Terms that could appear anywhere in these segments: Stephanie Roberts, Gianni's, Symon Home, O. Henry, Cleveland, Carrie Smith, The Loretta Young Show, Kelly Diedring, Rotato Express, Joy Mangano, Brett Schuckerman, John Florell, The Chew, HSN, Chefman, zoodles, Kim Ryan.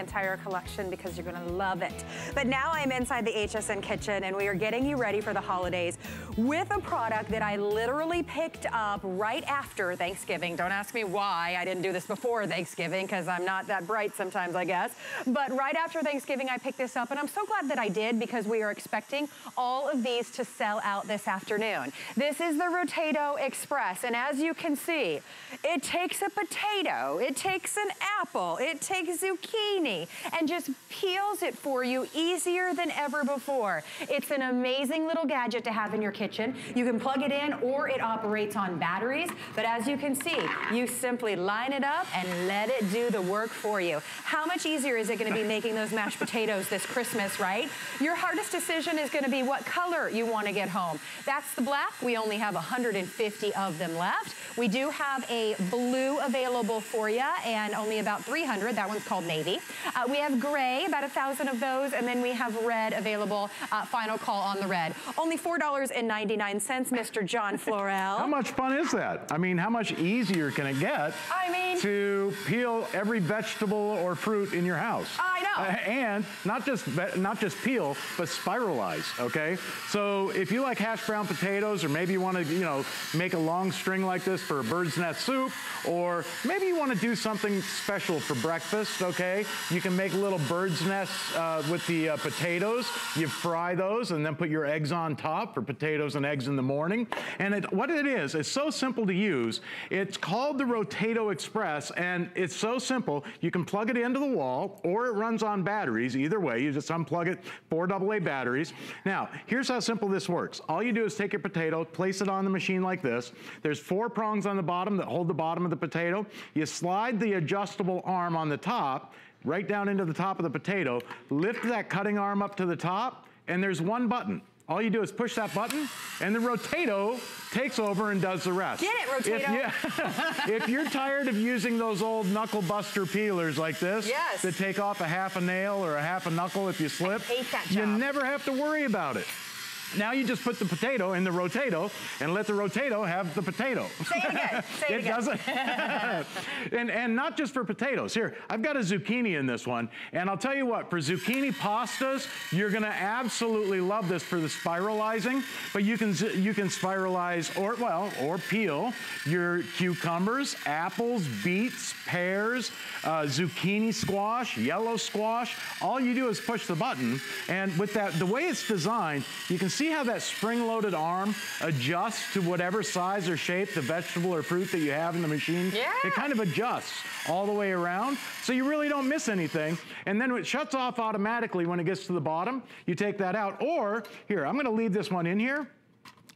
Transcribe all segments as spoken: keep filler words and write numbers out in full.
entire collection because you're gonna love it. But now I'm inside the H S N kitchen and we are getting you ready for the holidays with a product that I literally picked up right after Thanksgiving. Don't ask me why I didn't do this before Thanksgiving because I'm not that bright sometimes, I guess. But right after Thanksgiving, I picked this up and I'm so glad that I did because we are expecting all of these to sell out this afternoon. This is the Rotato Express, and as you can see, it takes a potato, it takes an apple, it takes zucchini, and just peels it for you easier than ever before. It's an amazing little gadget to have in your kitchen. You can plug it in or it operates on batteries, but as you can see, you simply line it up and let it do the work for you. How much easier is it gonna be making those mashed potatoes this Christmas, right? Your hardest decision is gonna be what color you wanna get home. That's the black. We only have one hundred fifty of them left. We do have a blue available for you and only about three hundred. That one's called navy. Uh, we have gray, about one thousand of those, and then we have red available. Uh, final call on the red. Only four ninety-nine, Mister John Florell. How much fun is that? I mean, how much easier can it get I mean, to peel every vegetable or fruit in your house? I know. Uh, and not just, not just peel, but spiralize, okay? So if you like hash brown potatoes, or maybe you want to, you know, make a long string like this for a bird's nest soup, or maybe you want to do something special for breakfast, okay? You can make little bird's nests uh, with the uh, potatoes. You fry those and then put your eggs on top for potatoes and eggs in the morning. And it, what it is, it's so simple to use. It's called the Rotato Express, and it's so simple. You can plug it into the wall, or it runs on batteries. Either way, you just unplug it, four double A batteries. Now, here's how simple this works. All you do is take your potato, place it on the machine like this. There's four prongs on the bottom that hold the bottom of the potato. You slide the adjustable arm on the top, right down into the top of the potato, lift that cutting arm up to the top, and there's one button. All you do is push that button, and the Rotato takes over and does the rest. Get it, Rotato! If, you, if you're tired of using those old knuckle buster peelers like this, yes, that take off a half a nail or a half a knuckle if you slip, I hate that job. You never have to worry about it. Now you just put the potato in the Rotato and let the Rotato have the potato. Say it again. Say it, it again. Doesn't. and, and not just for potatoes. Here, I've got a zucchini in this one. And I'll tell you what, for zucchini pastas, you're going to absolutely love this for the spiralizing. But you can, you can spiralize or, well, or peel your cucumbers, apples, beets, pears, uh, zucchini squash, yellow squash. All you do is push the button. And with that, the way it's designed, you can see See how that spring-loaded arm adjusts to whatever size or shape the vegetable or fruit that you have in the machine? Yeah. It kind of adjusts all the way around, so you really don't miss anything. And then it shuts off automatically when it gets to the bottom. You take that out, or here, I'm gonna leave this one in here.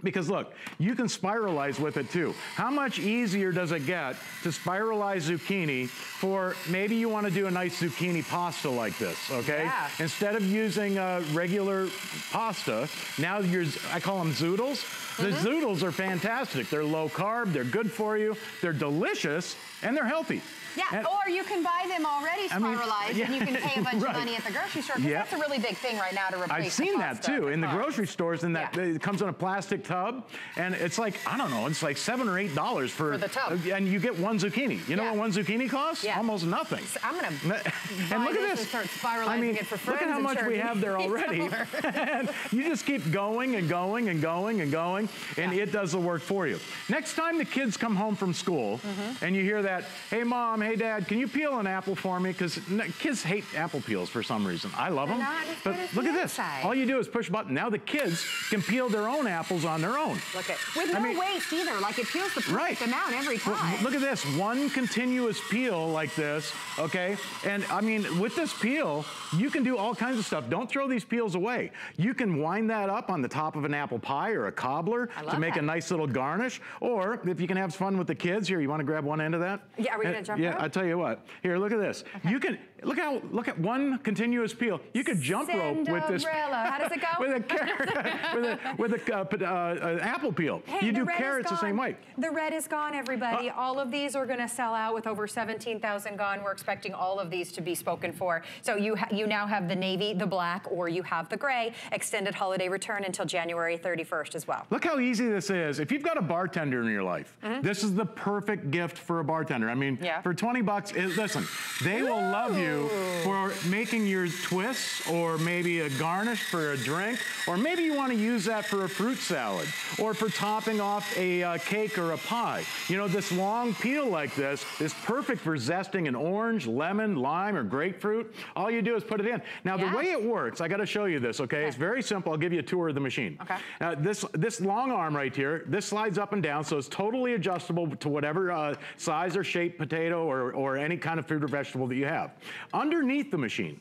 Because look, you can spiralize with it too. How much easier does it get to spiralize zucchini for maybe you want to do a nice zucchini pasta like this, okay? Yeah. Instead of using a regular pasta, now you're, I call them zoodles. The mm-hmm. zoodles are fantastic. They're low carb, they're good for you, they're delicious, and they're healthy. Yeah, and, or you can buy them already spiralized, I mean, yeah, and you can pay a bunch right. of money at the grocery store, because yeah. that's a really big thing right now to replace I've seen that too, in the grocery stores, and that yeah. it comes in a plastic tub, and it's like, I don't know, it's like seven or eight dollars for, for the tub. And you get one zucchini. You know yeah. what one zucchini costs? Yeah. Almost nothing. So I'm gonna and look at this. And start spiralizing I mean, it for friends. Look at how much we have there already. And you just keep going and going and going and going, and yeah. it does the work for you. Next time the kids come home from school, mm-hmm. and you hear that, hey mom, hey dad, can you peel an apple for me? Because kids hate apple peels for some reason. I love They're them, but look at this. Inside. All you do is push a button. Now the kids can peel their own apples on their own. Look at With no I mean, waste either. Like it peels the perfect right. amount every time. Well, look at this, one continuous peel like this, okay? And I mean, with this peel, you can do all kinds of stuff. Don't throw these peels away. You can wind that up on the top of an apple pie or a cobbler to make that. a nice little garnish. Or if you can have fun with the kids, here, you wanna grab one end of that? Yeah, are we gonna jump Yeah, I tell you what. Here, look at this. Okay. You can look how look at one continuous peel. You could jump Cinderella. rope with this. How does it go? with a carrot, with a with a uh, uh, an apple peel. Hey, you do carrots the same way. The red is gone, everybody. Uh, all of these are going to sell out with over seventeen thousand gone. We're expecting all of these to be spoken for. So you ha you now have the navy, the black, or you have the gray. Extended holiday return until January thirty-first as well. Look how easy this is. If you've got a bartender in your life, mm-hmm. this is the perfect gift for a bartender. I mean, yeah. for twenty bucks, listen, they will love you. you for making your twists, or maybe a garnish for a drink, or maybe you want to use that for a fruit salad or for topping off a uh, cake or a pie. You know, this long peel like this is perfect for zesting an orange, lemon, lime, or grapefruit. All you do is put it in. Now, yeah. the way it works, I got to show you this, okay? okay? It's very simple. I'll give you a tour of the machine. Okay. Uh, this, this long arm right here, this slides up and down, so it's totally adjustable to whatever uh, size or shape potato or, or any kind of fruit or vegetable that you have. Underneath the machine,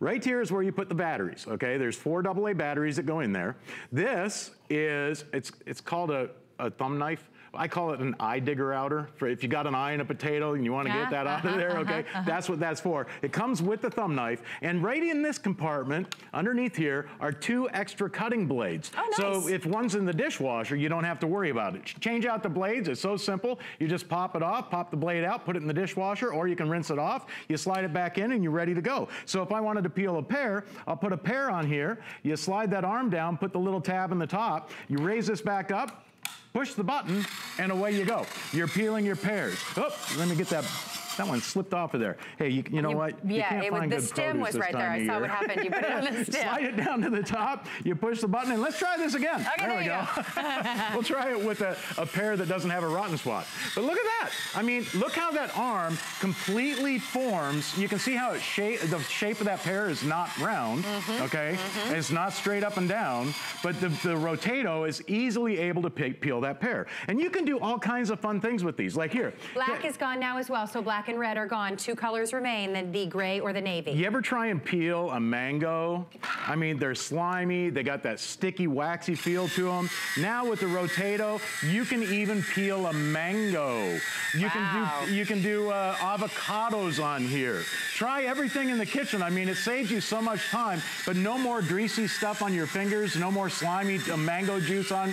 right here is where you put the batteries, okay? There's four double A batteries that go in there. This is, it's, it's called a, a thumb knife. I call it an eye digger outer. For if you got an eye in a potato and you want to yeah, get that uh -huh, out of there, uh -huh, okay? Uh -huh. That's what that's for. It comes with the thumb knife, and right in this compartment, underneath here, are two extra cutting blades. Oh, nice. So if one's in the dishwasher, you don't have to worry about it. Change out the blades, it's so simple. You just pop it off, pop the blade out, put it in the dishwasher, or you can rinse it off, you slide it back in, and you're ready to go. So if I wanted to peel a pear, I'll put a pear on here, you slide that arm down, put the little tab in the top, you raise this back up, push the button, and away you go. You're peeling your pears. Oh, let me get that. That one slipped off of there. Hey, you, you know you, what? Yeah, you can't find good produce this time of year. The stem was right there. I saw what happened. You put it on the stem. Slide it down to the top. You push the button, and let's try this again. Okay, there, there we go. go. We'll try it with a, a pear that doesn't have a rotten spot. But look at that. I mean, look how that arm completely forms. You can see how it shape, the shape of that pear is not round, mm-hmm, okay? Mm-hmm. It's not straight up and down, but the, the Rotato is easily able to pe peel that pear. And you can do all kinds of fun things with these, like here. Black is gone now as well, so black and red are gone. Two colors remain, then the gray or the navy. You ever try and peel a mango? I mean, they're slimy. They got that sticky, waxy feel to them. Now with the Rotato, you can even peel a mango. You wow. can do, you can do uh, avocados on here. Try everything in the kitchen. I mean, it saves you so much time, but no more greasy stuff on your fingers, no more slimy uh, mango juice on.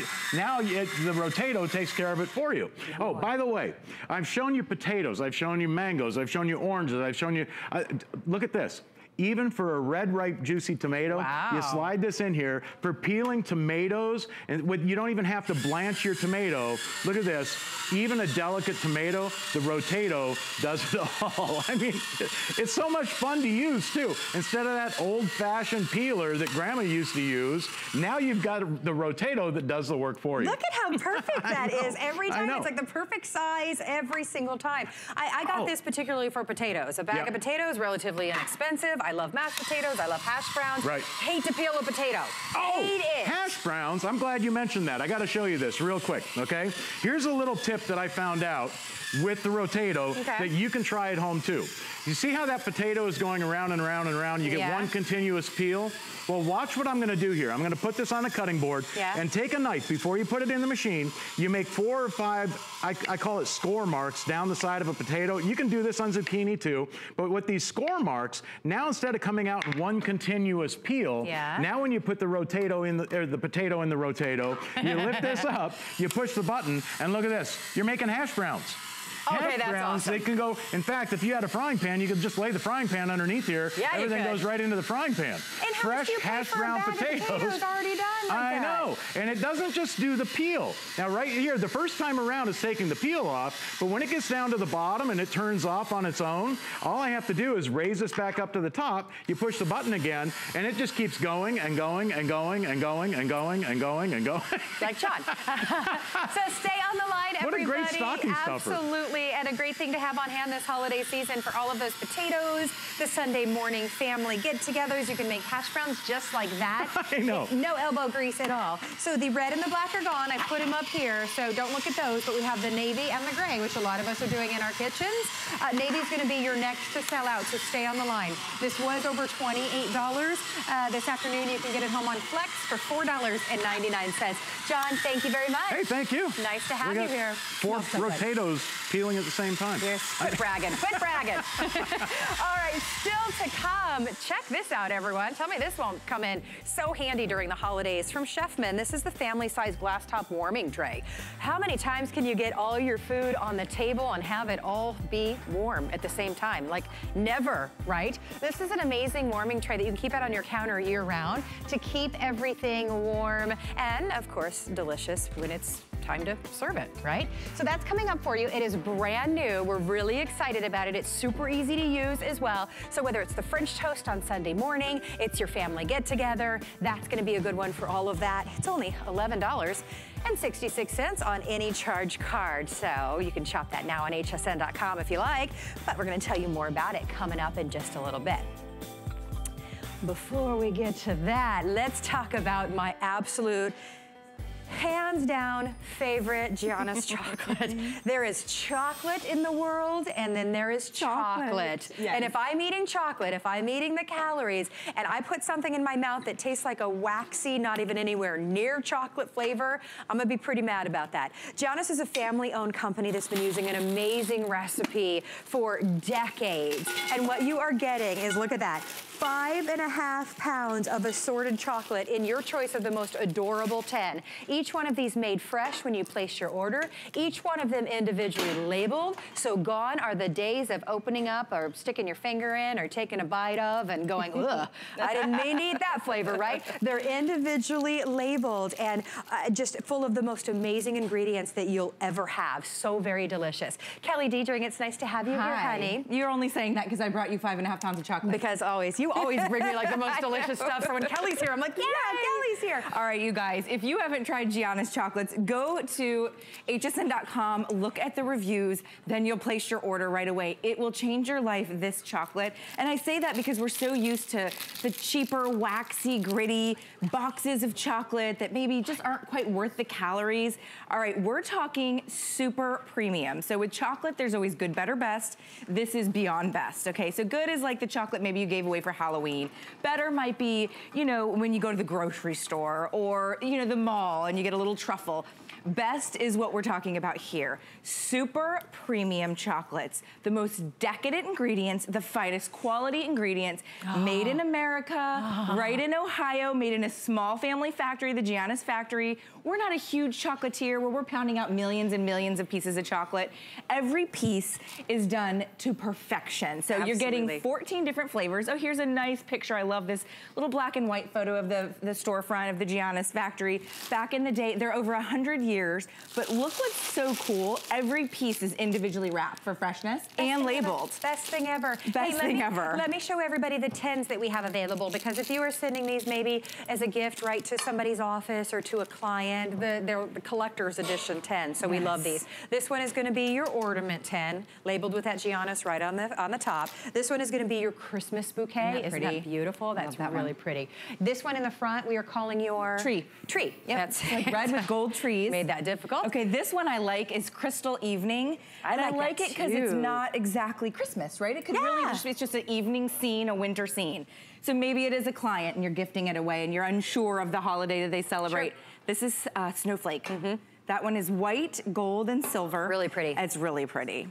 Now it, the Rotato takes care of it for you. Oh, by the way, I've shown you potatoes. I've shown you mango. Mangoes, I've shown you oranges, I've shown you, uh, look at this. Even for a red, ripe, juicy tomato, wow. you slide this in here. For peeling tomatoes, and with, you don't even have to blanch your tomato. Look at this. Even a delicate tomato, the Rotato does it all. I mean, it's so much fun to use, too. Instead of that old-fashioned peeler that Grandma used to use, now you've got the Rotato that does the work for you. Look at how perfect that is. Every time, it's like the perfect size every single time. I, I got oh. this particularly for potatoes. A bag yeah. of potatoes, relatively inexpensive. I love mashed potatoes, I love hash browns. Right. Hate to peel a potato. Oh, Hate it. Hash browns, I'm glad you mentioned that. I gotta show you this real quick, okay? Here's a little tip that I found out with the Rotato okay. that you can try at home too. You see how that potato is going around and around and around? You get yeah. one continuous peel. Well, watch what I'm gonna do here. I'm gonna put this on a cutting board yeah. and take a knife. Before you put it in the machine, you make four or five, I, I call it score marks, down the side of a potato. You can do this on zucchini too, but with these score marks, now instead of coming out in one continuous peel, yeah. now when you put the Rotato in the, or the potato in the Rotato, you lift this up, you push the button, and look at this, you're making hash browns. Okay, hash that's browns, awesome. They can go, in fact, if you had a frying pan, you could just lay the frying pan underneath here. Yeah, Everything goes right into the frying pan. And Fresh hash brown potatoes. potatoes already done like I that. know. And it doesn't just do the peel. Now, right here, the first time around is taking the peel off, but when it gets down to the bottom and it turns off on its own, all I have to do is raise this back up to the top, you push the button again, and it just keeps going and going and going and going and going and going and going. Like Sean. So stay on the line, everybody. What a great stocking stuffer. Absolutely. And a great thing to have on hand this holiday season for all of those potatoes, the Sunday morning family get-togethers. You can make hash browns just like that. I know. No elbow grease at all. So the red and the black are gone. I put them up here, so don't look at those. But we have the navy and the gray, which a lot of us are doing in our kitchens. Uh, navy is going to be your next to sell out, so stay on the line. This was over twenty-eight dollars. Uh, this afternoon, you can get it home on Flex for four ninety-nine. John, thank you very much. Hey, thank you. Nice to have you here. Four Rotatoes peeled at the same time. Yes, quit bragging, quit bragging. All right, still to come, check this out, everyone. Tell me this won't come in so handy during the holidays. From Chefman, this is the family-size glass top warming tray. How many times can you get all your food on the table and have it all be warm at the same time? Like, never, right? This is an amazing warming tray that you can keep out on your counter year-round to keep everything warm and, of course, delicious when it's time to serve it, right? So that's coming up for you. It is brand new. We're really excited about it. It's super easy to use as well. So whether it's the French toast on Sunday morning, it's your family get-together, that's gonna be a good one for all of that. It's only eleven dollars and sixty-six cents on any charge card. So you can shop that now on H S N dot com if you like, but we're gonna tell you more about it coming up in just a little bit. Before we get to that, let's talk about my absolute hands down favorite Gianni's chocolate. There is chocolate in the world, and then there is chocolate. chocolate. Yes. And if I'm eating chocolate, if I'm eating the calories, and I put something in my mouth that tastes like a waxy, not even anywhere near chocolate flavor, I'm gonna be pretty mad about that. Gianni's is a family-owned company that's been using an amazing recipe for decades. And what you are getting is, look at that, five and a half pounds of assorted chocolate in your choice of the most adorable ten. Each one of these made fresh when you place your order. Each one of them individually labeled. So gone are the days of opening up or sticking your finger in or taking a bite of and going, ugh, I didn't mean to eat that flavor, right? They're individually labeled and uh, just full of the most amazing ingredients that you'll ever have. So very delicious. Kelly Diedring, it's nice to have you Hi. here, honey. You're only saying that because I brought you five and a half pounds of chocolate. Because always, you always bring me like the most delicious stuff. So when Kelly's here, I'm like, yeah, Kelly's here. All right, you guys, if you haven't tried Gianni's chocolates, go to H S N dot com, look at the reviews, then you'll place your order right away. It will change your life, this chocolate. And I say that because we're so used to the cheaper, waxy, gritty boxes of chocolate that maybe just aren't quite worth the calories. All right, we're talking super premium. So with chocolate, there's always good, better, best. This is beyond best, okay? So good is like the chocolate maybe you gave away for Halloween. Better might be, you know, when you go to the grocery store or, you know, the mall and you get a little truffle. Best is what we're talking about here. Super premium chocolates. The most decadent ingredients, the finest quality ingredients, oh. made in America, oh. right in Ohio, made in a small family factory, the Gianni's factory. We're not a huge chocolatier where we're pounding out millions and millions of pieces of chocolate. Every piece is done to perfection. So Absolutely. You're getting fourteen different flavors. Oh, here's a nice picture. I love this little black and white photo of the, the storefront of the Gianni's factory. Back in the day, they're over one hundred years. Years, but look what's so cool. Every piece is individually wrapped for freshness best and labeled. Ever. Best thing ever. Best hey, thing me, ever. Let me show everybody the tins that we have available, because if you are sending these maybe as a gift right to somebody's office or to a client, the, they're the collector's edition ten, so yes. we love these. This one is going to be your ornament ten, labeled with that Gianni's right on the on the top. This one is going to be your Christmas bouquet. Isn't that, Isn't that beautiful? That's that really one. pretty. This one in the front we are calling your... Tree. Tree. Yep. That's it's like red with gold trees. Made that difficult. Okay, this one I like is Crystal Evening. I and like I like it because it's not exactly Christmas, right? It could yeah. really just, it's just an evening scene, a winter scene. So maybe it is a client and you're gifting it away and you're unsure of the holiday that they celebrate. Sure. This is uh, Snowflake. Mm-hmm. That one is white, gold, and silver. Really pretty. It's really pretty.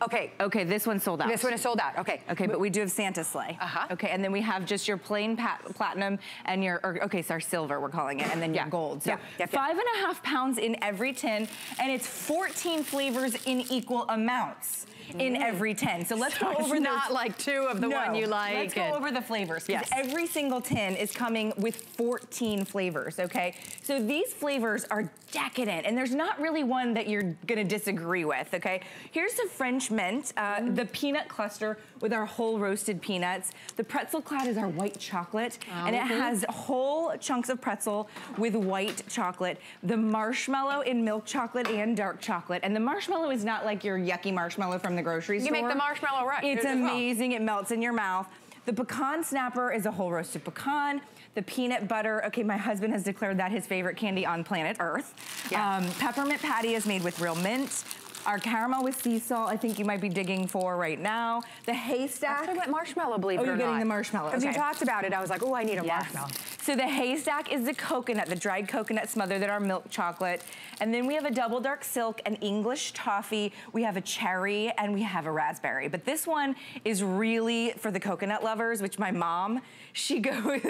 Okay. Okay, this one's sold out. This one is sold out, okay. Okay, but we do have Santa sleigh. Uh-huh. Okay, and then we have just your plain pat platinum and your, or, okay, sorry, silver we're calling it, and then yeah. your gold. So yeah. Yeah. five and a half pounds in every tin, and it's fourteen flavors in equal amounts mm. in every tin. So let's so go over those. Not like two of the no. one you like. Let's go and... over the flavors. Yes. Every single tin is coming with fourteen flavors, okay? So these flavors are decadent, and there's not really one that you're gonna disagree with, okay? Here's the French mint, uh, mm. the peanut cluster with our whole roasted peanuts. The pretzel cloud is our white chocolate, oh, and it mm-hmm. has whole chunks of pretzel with white chocolate. The marshmallow in milk chocolate and dark chocolate, and the marshmallow is not like your yucky marshmallow from the grocery you store. You make the marshmallow right. It's amazing, well. It melts in your mouth. The pecan snapper is a whole roasted pecan. The peanut butter, okay, my husband has declared that his favorite candy on planet Earth. Yeah. Um, peppermint patty is made with real mint. Our caramel with sea salt, I think you might be digging for right now. The haystack. I went marshmallow, believe it or not. Oh, you're getting the marshmallow. Because okay. you talked about it, I was like, oh, I need a yes. marshmallow. So the haystack is the coconut, the dried coconut smothered in our milk chocolate. And then we have a double dark silk, an English toffee, we have a cherry, and we have a raspberry. But this one is really for the coconut lovers, which my mom, she goes...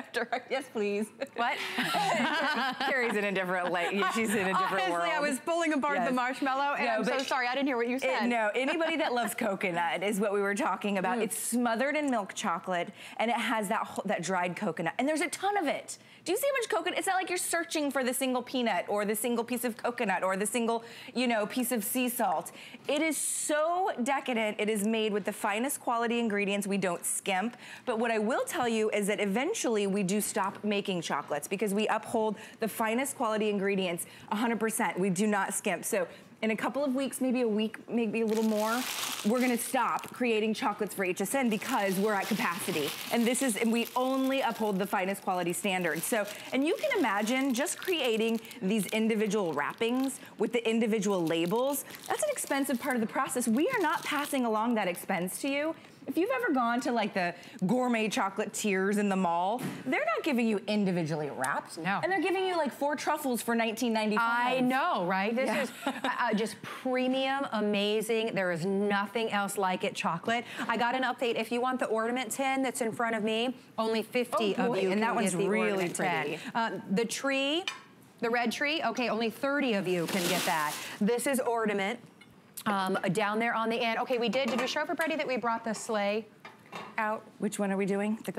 after her. Yes, please. What? Carrie's in a different light. She's in a different Honestly, world. Honestly, I was pulling apart yes. the marshmallow, and no, I'm so sorry. I didn't hear what you said. It, no, anybody that loves coconut is what we were talking about. Mm. It's smothered in milk chocolate, and it has that whole, that dried coconut, and there's a ton of it. Do you see how much coconut? It's not like you're searching for the single peanut or the single piece of coconut or the single, you know, piece of sea salt. It is so decadent. It is made with the finest quality ingredients. We don't skimp. But what I will tell you is that eventually we do stop making chocolates because we uphold the finest quality ingredients one hundred percent. We do not skimp. So in a couple of weeks, maybe a week, maybe a little more, we're gonna stop creating chocolates for H S N because we're at capacity. And this is, and we only uphold the finest quality standards. So, and you can imagine just creating these individual wrappings with the individual labels. That's an expensive part of the process. We are not passing along that expense to you. If you've ever gone to like the gourmet chocolatiers in the mall, they're not giving you individually wrapped. No. And they're giving you like four truffles for nineteen ninety-five. I know, right? This yeah. is uh, just premium, amazing. There is nothing else like it, chocolate. I got an update. If you want the ornament tin that's in front of me, only fifty oh, of you and that one's really pretty. Uh, the tree, the red tree, okay, only thirty of you can get that. This is ornament. Um, down there on the end. Okay, we did. Did we show everybody that we brought the sleigh out? Which one are we doing? The,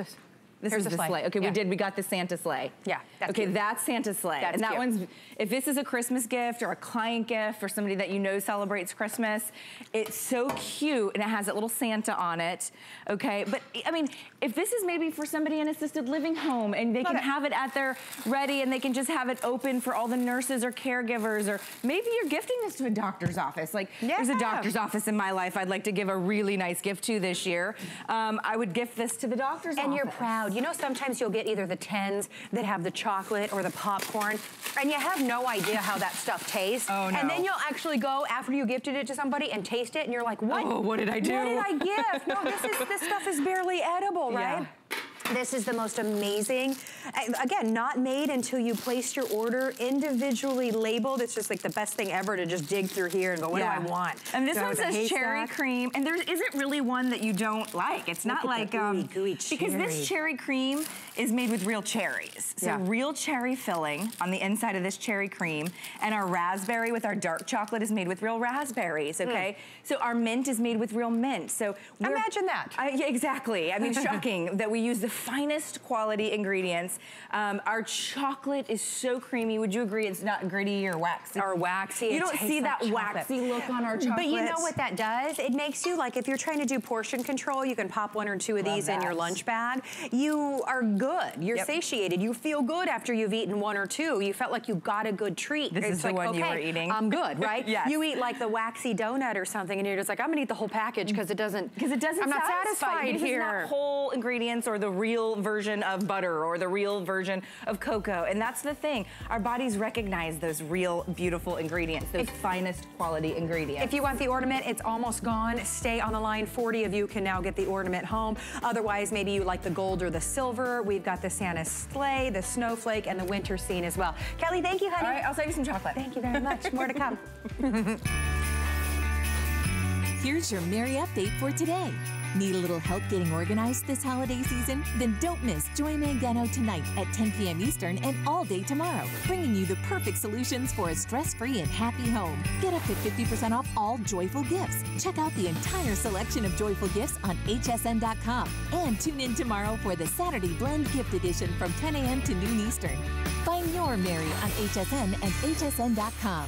this Here's is the sleigh. sleigh. Okay, yeah. we did. We got the Santa sleigh. Yeah. That's okay, cute. That's Santa sleigh. That's and that cute. one's, if this is a Christmas gift or a client gift or somebody that you know celebrates Christmas, it's so cute and it has that little Santa on it. Okay, but I mean, if this is maybe for somebody in assisted living home and they Love can it. have it at their ready and they can just have it open for all the nurses or caregivers, or maybe you're gifting this to a doctor's office. Like yeah. there's a doctor's office in my life I'd like to give a really nice gift to this year. Um, I would gift this to the doctor's and office. And you're proud. You know, sometimes you'll get either the tins that have the chocolate or the popcorn, and you have no idea how that stuff tastes. Oh, no. And then you'll actually go, after you gifted it to somebody, and taste it, and you're like, what? Oh, what did I do? What did I give? No, this, is, this stuff is barely edible, right? Yeah. This is the most amazing, again, not made until you placed your order, individually labeled. It's just like the best thing ever to just dig through here and go, what yeah. do I want? And this so one says cherry cream, and there isn't really one that you don't like. It's not like, gooey, um, gooey because this cherry cream is made with real cherries. So yeah. real cherry filling on the inside of this cherry cream, and our raspberry with our dark chocolate is made with real raspberries, okay? Mm. So our mint is made with real mint. So we're, imagine that. I, yeah, exactly, I mean, shocking that we use the finest quality ingredients. Um, our chocolate is so creamy. Would you agree it's not gritty or waxy? Or waxy. You don't see that waxy look on our chocolate. But you know what that does? It makes you, like, if you're trying to do portion control, you can pop one or two of these in your lunch bag. You are good. You're satiated. You feel good after you've eaten one or two. You felt like you got a good treat. This is the one you were eating. I'm good, right? Yes. You eat, like, the waxy donut or something, and you're just like, I'm gonna eat the whole package because it doesn't, because it doesn't, I'm not satisfied here. It's not whole ingredients or the real real version of butter or the real version of cocoa. And that's the thing. Our bodies recognize those real beautiful ingredients, those if, finest quality ingredients. If you want the ornament, it's almost gone. Stay on the line. forty of you can now get the ornament home. Otherwise, maybe you like the gold or the silver. We've got the Santa sleigh, the snowflake, and the winter scene as well. Kelly, thank you, honey. All right, I'll save you some chocolate. Thank you very much. More to come. Here's your Merry Update for today. Need a little help getting organized this holiday season? Then don't miss Joy Mangano tonight at ten p m Eastern and all day tomorrow, bringing you the perfect solutions for a stress-free and happy home. Get up to fifty percent off all Joyful gifts. Check out the entire selection of Joyful gifts on H S N dot com and tune in tomorrow for the Saturday Blend Gift Edition from ten a m to noon Eastern. Find your Mary on H S N and H S N dot com.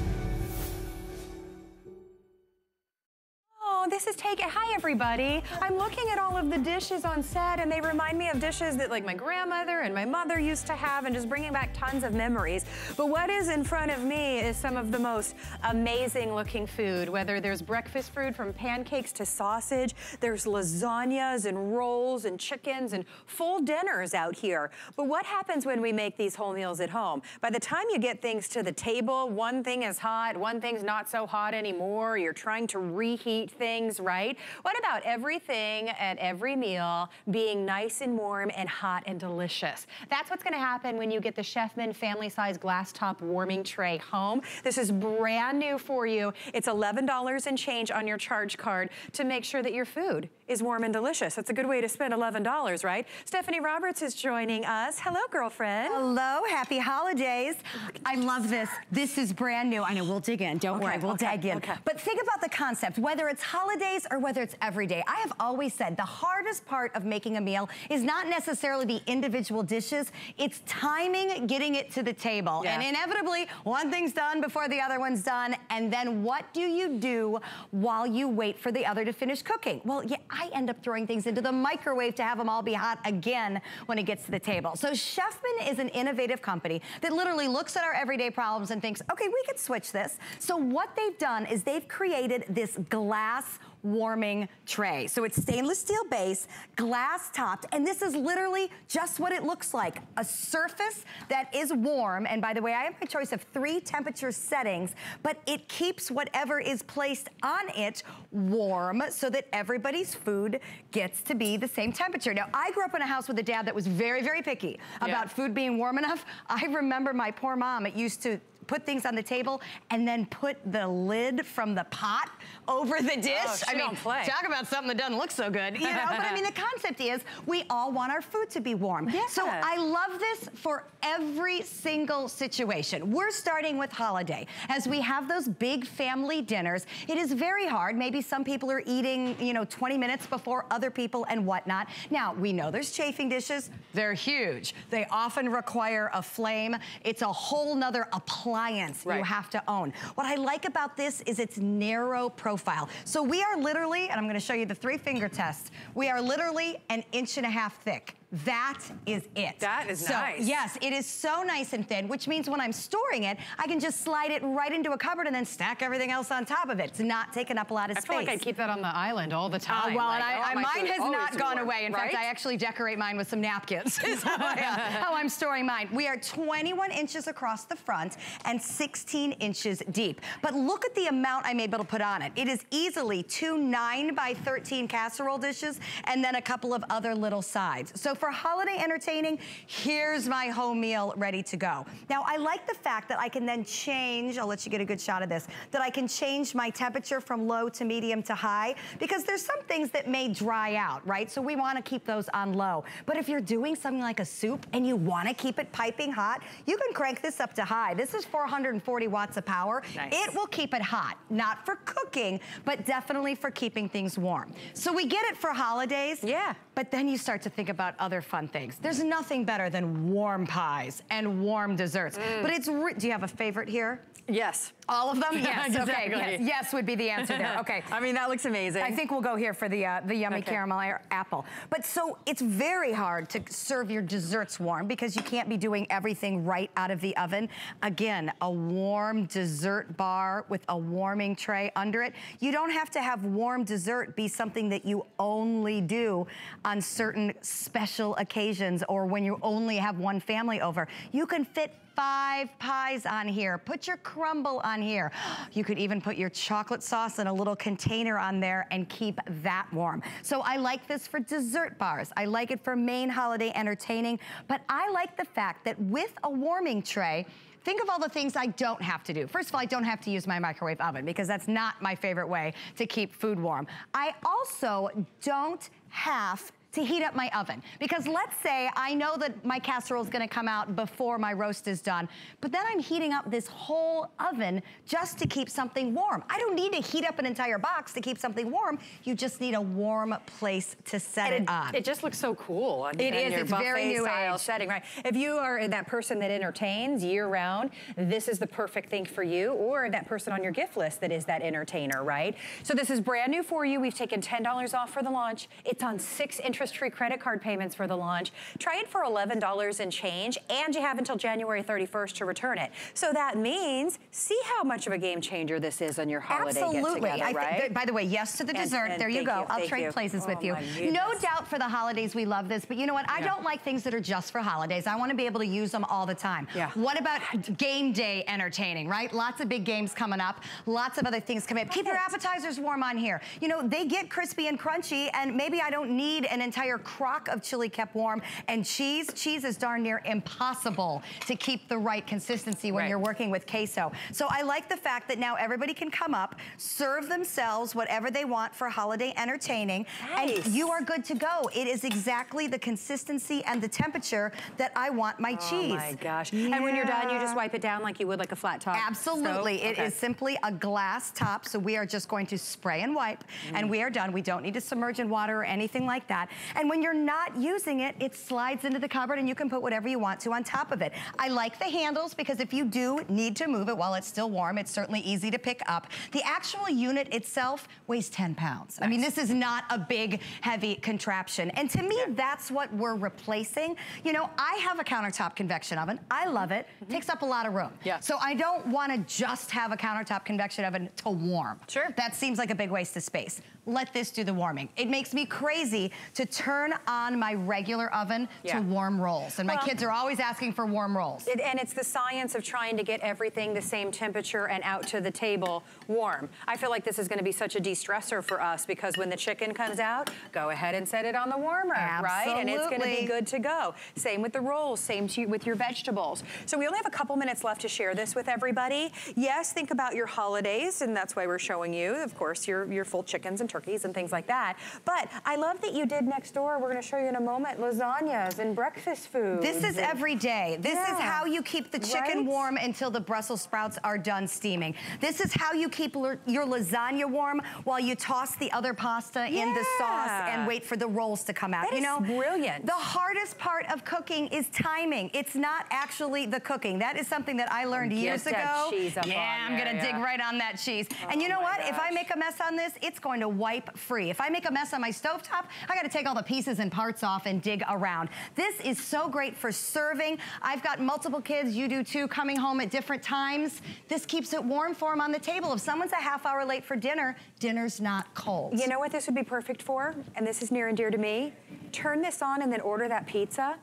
This is taking, hi everybody. I'm looking at all of the dishes on set and they remind me of dishes that like my grandmother and my mother used to have, and just bringing back tons of memories. But what is in front of me is some of the most amazing looking food, whether there's breakfast food from pancakes to sausage, there's lasagnas and rolls and chickens and full dinners out here. But what happens when we make these whole meals at home? By the time you get things to the table, one thing is hot, one thing's not so hot anymore, you're trying to reheat things, right? What about everything at every meal being nice and warm and hot and delicious? That's what's gonna happen when you get the Chefman family-size glass top warming tray home. This is brand new for you. It's eleven dollars and change on your charge card to make sure that your food is warm and delicious. That's a good way to spend eleven dollars, right? Stephanie Roberts is joining us. Hello, girlfriend. Hello, happy holidays. I love this. This is brand new. I know, we'll dig in. Don't okay, worry, we'll okay, dig in. Okay. But think about the concept, whether it's holidays or whether it's every day. I have always said the hardest part of making a meal is not necessarily the individual dishes, it's timing, getting it to the table. Yeah. And inevitably, one thing's done before the other one's done, and then what do you do while you wait for the other to finish cooking? Well, yeah, I I end up throwing things into the microwave to have them all be hot again when it gets to the table. So Chefman is an innovative company that literally looks at our everyday problems and thinks, okay, we could switch this. So what they've done is they've created this glass warming tray. So it's stainless steel base, glass topped, and this is literally just what it looks like. A surface that is warm, and by the way, I have my choice of three temperature settings, but it keeps whatever is placed on it warm so that everybody's food gets to be the same temperature. Now, I grew up in a house with a dad that was very, very picky about yeah. food being warm enough. I remember my poor mom, it used to put things on the table and then put the lid from the pot over the dish. Oh, I mean, play. Talk about something that doesn't look so good, you know? But I mean, the concept is we all want our food to be warm. Yeah. So I love this for every single situation. We're starting with holiday. As we have those big family dinners, it is very hard. Maybe some people are eating, you know, twenty minutes before other people and whatnot. Now, we know there's chafing dishes. They're huge. They often require a flame. It's a whole nother appliance Appliance right. you have to own. What I like about this is its narrow profile. So we are literally, and I'm gonna show you the three finger test, we are literally an inch and a half thick. That is it. That is so, nice. Yes, it is so nice and thin, which means when I'm storing it, I can just slide it right into a cupboard and then stack everything else on top of it. It's not taking up a lot of I space. I feel like I keep that on the island all the time. Uh, well, like, and I, oh, I, mine has not gone warm, away. In right? fact, I actually decorate mine with some napkins. Is how, I, uh, how I'm storing mine. We are twenty-one inches across the front and sixteen inches deep. But look at the amount I'm able to put on it. It is easily two nine by thirteen casserole dishes and then a couple of other little sides. So for holiday entertaining, here's my home meal ready to go. Now, I like the fact that I can then change, I'll let you get a good shot of this, that I can change my temperature from low to medium to high, because there's some things that may dry out, right? So we wanna keep those on low. But if you're doing something like a soup and you wanna keep it piping hot, you can crank this up to high. This is four hundred forty watts of power. Nice. It will keep it hot, not for cooking, but definitely for keeping things warm. So we get it for holidays. Yeah. But then you start to think about other fun things. There's nothing better than warm pies and warm desserts. Mm. But it's, do you have a favorite here? Yes. All of them? Yes, exactly. Okay, yes, yes would be the answer there, okay. I mean, that looks amazing. I think we'll go here for the uh, the yummy okay. caramel apple. But so, it's very hard to serve your desserts warm because you can't be doing everything right out of the oven. Again, a warm dessert bar with a warming tray under it. You don't have to have warm dessert be something that you only do on certain special occasions or when you only have one family over. You can fit five pies on here. Put your crumble on here. You could even put your chocolate sauce in a little container on there and keep that warm. So I like this for dessert bars. I like it for main holiday entertaining, but I like the fact that with a warming tray, think of all the things I don't have to do. First of all, I don't have to use my microwave oven because that's not my favorite way to keep food warm. I also don't have to heat up my oven. Because let's say I know that my casserole is gonna come out before my roast is done, but then I'm heating up this whole oven just to keep something warm. I don't need to heat up an entire box to keep something warm. You just need a warm place to set it, it on. It just looks so cool. On, it on is, your it's very new style age. Setting, right? If you are that person that entertains year round, this is the perfect thing for you, or that person on your gift list that is that entertainer, right? So this is brand new for you. We've taken ten dollars off for the launch. It's on six interest-free credit card payments for the launch. Try it for eleven dollars and change, and you have until January thirty-first to return it. So that means, see how much of a game changer this is on your holiday Absolutely. get together, right? I th by the way, yes to the and, dessert. And there you go. You, I'll trade you. places oh, with you. No doubt for the holidays, we love this, but you know what? I yeah. don't like things that are just for holidays. I want to be able to use them all the time. Yeah. What about game day entertaining, right? Lots of big games coming up. Lots of other things coming up. Keep your appetizers warm on here. You know, they get crispy and crunchy, and maybe I don't need an entire crock of chili kept warm. And cheese, cheese is darn near impossible to keep the right consistency when right. you're working with queso. So I like the fact that now everybody can come up, serve themselves whatever they want for holiday entertaining, nice. and you are good to go. It is exactly the consistency and the temperature that I want my oh cheese. Oh my gosh. Yeah. And when you're done, you just wipe it down like you would like a flat top. Absolutely. So, it okay. is simply a glass top, so we are just going to spray and wipe, mm. and we are done. We don't need to submerge in water or anything like that. And when you're not using it, it slides into the cupboard and you can put whatever you want to on top of it. I like the handles because if you do need to move it while it's still warm, it's certainly easy to pick up. The actual unit itself weighs ten pounds. Nice. I mean, this is not a big, heavy contraption. And to me, yeah. that's what we're replacing. You know, I have a countertop convection oven. I love it. Mm-hmm. Takes up a lot of room. Yeah. So I don't want to just have a countertop convection oven to warm. Sure. That seems like a big waste of space. Let this do the warming. It makes me crazy to turn on my regular oven yeah. to warm rolls. And my well, kids are always asking for warm rolls. It, and it's the science of trying to get everything the same temperature and out to the table warm. I feel like this is going to be such a de-stressor for us, because when the chicken comes out, go ahead and set it on the warmer, Absolutely. right? And it's going to be good to go. Same with the rolls, same to, with your vegetables. So we only have a couple minutes left to share this with everybody. Yes, think about your holidays, and that's why we're showing you, of course, your, your full chickens and turkeys and things like that. But I love that you did next door, we're going to show you in a moment, lasagnas and breakfast food. This is every day. This yeah. is how you keep the chicken right? warm until the Brussels sprouts are done steaming. This is how you keep your lasagna warm while you toss the other pasta yeah. in the sauce and wait for the rolls to come out. That you know, brilliant. The hardest part of cooking is timing. It's not actually the cooking. That is something that I learned Get years that ago. Cheese up yeah, on I'm going to dig yeah. right on that cheese. Oh, and you know what? Gosh. If I make a mess on this, it's going to wipe free. If I make a mess on my stovetop, I got to take all the pieces and parts off and dig around. This is so great for serving. I've got multiple kids, you do too, coming home at different times. This keeps it warm for them on the table. If someone's a half hour late for dinner, dinner's not cold. You know what this would be perfect for? And this is near and dear to me. Turn this on and then order that pizza.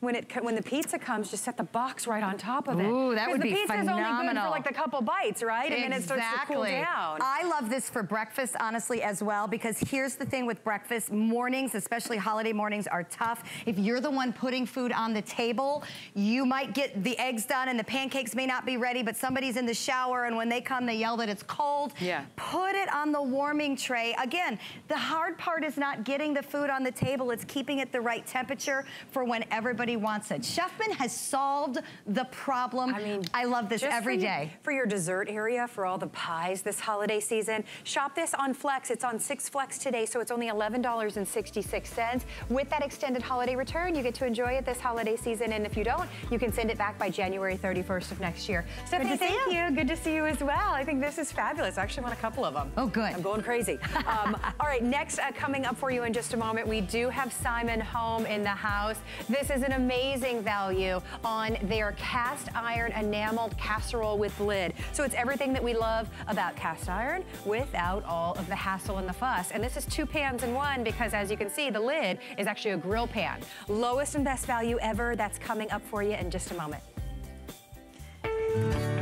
When it when the pizza comes, just set the box right on top of it. Ooh, that would be phenomenal. Because the pizza's only good for like a couple bites, right? Exactly. And then it starts to cool down. I love this for breakfast, honestly, as well, because here's the thing with breakfast. Mornings, especially holiday mornings, are tough. If you're the one putting food on the table, you might get the eggs done and the pancakes may not be ready, but somebody's in the shower and when they come, they yell that it's cold. Yeah. Put it on the warming tray. Again, the hard part is not getting the food on the table. It's keeping it the right temperature for when everybody wants it. Chefman has solved the problem. I mean, I love this every day. For your dessert area, for all the pies this holiday season, shop this on Flex. It's on six Flex today, so it's only eleven dollars and sixty-six cents. With that extended holiday return, you get to enjoy it this holiday season, and if you don't, you can send it back by January thirty-first of next year. Stephanie, thank you. Good to see you as well. I think this is fabulous. I actually want a couple of them. Oh, good. I'm going crazy. um, all right, next, uh, coming up for you in just a moment, we do have Symon Home in the house. This is an amazing value on their cast iron enameled casserole with lid. So it's everything that we love about cast iron without all of the hassle and the fuss. And this is two pans in one, because as you can see, the lid is actually a grill pan. Lowest and best value ever. That's coming up for you in just a moment.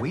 We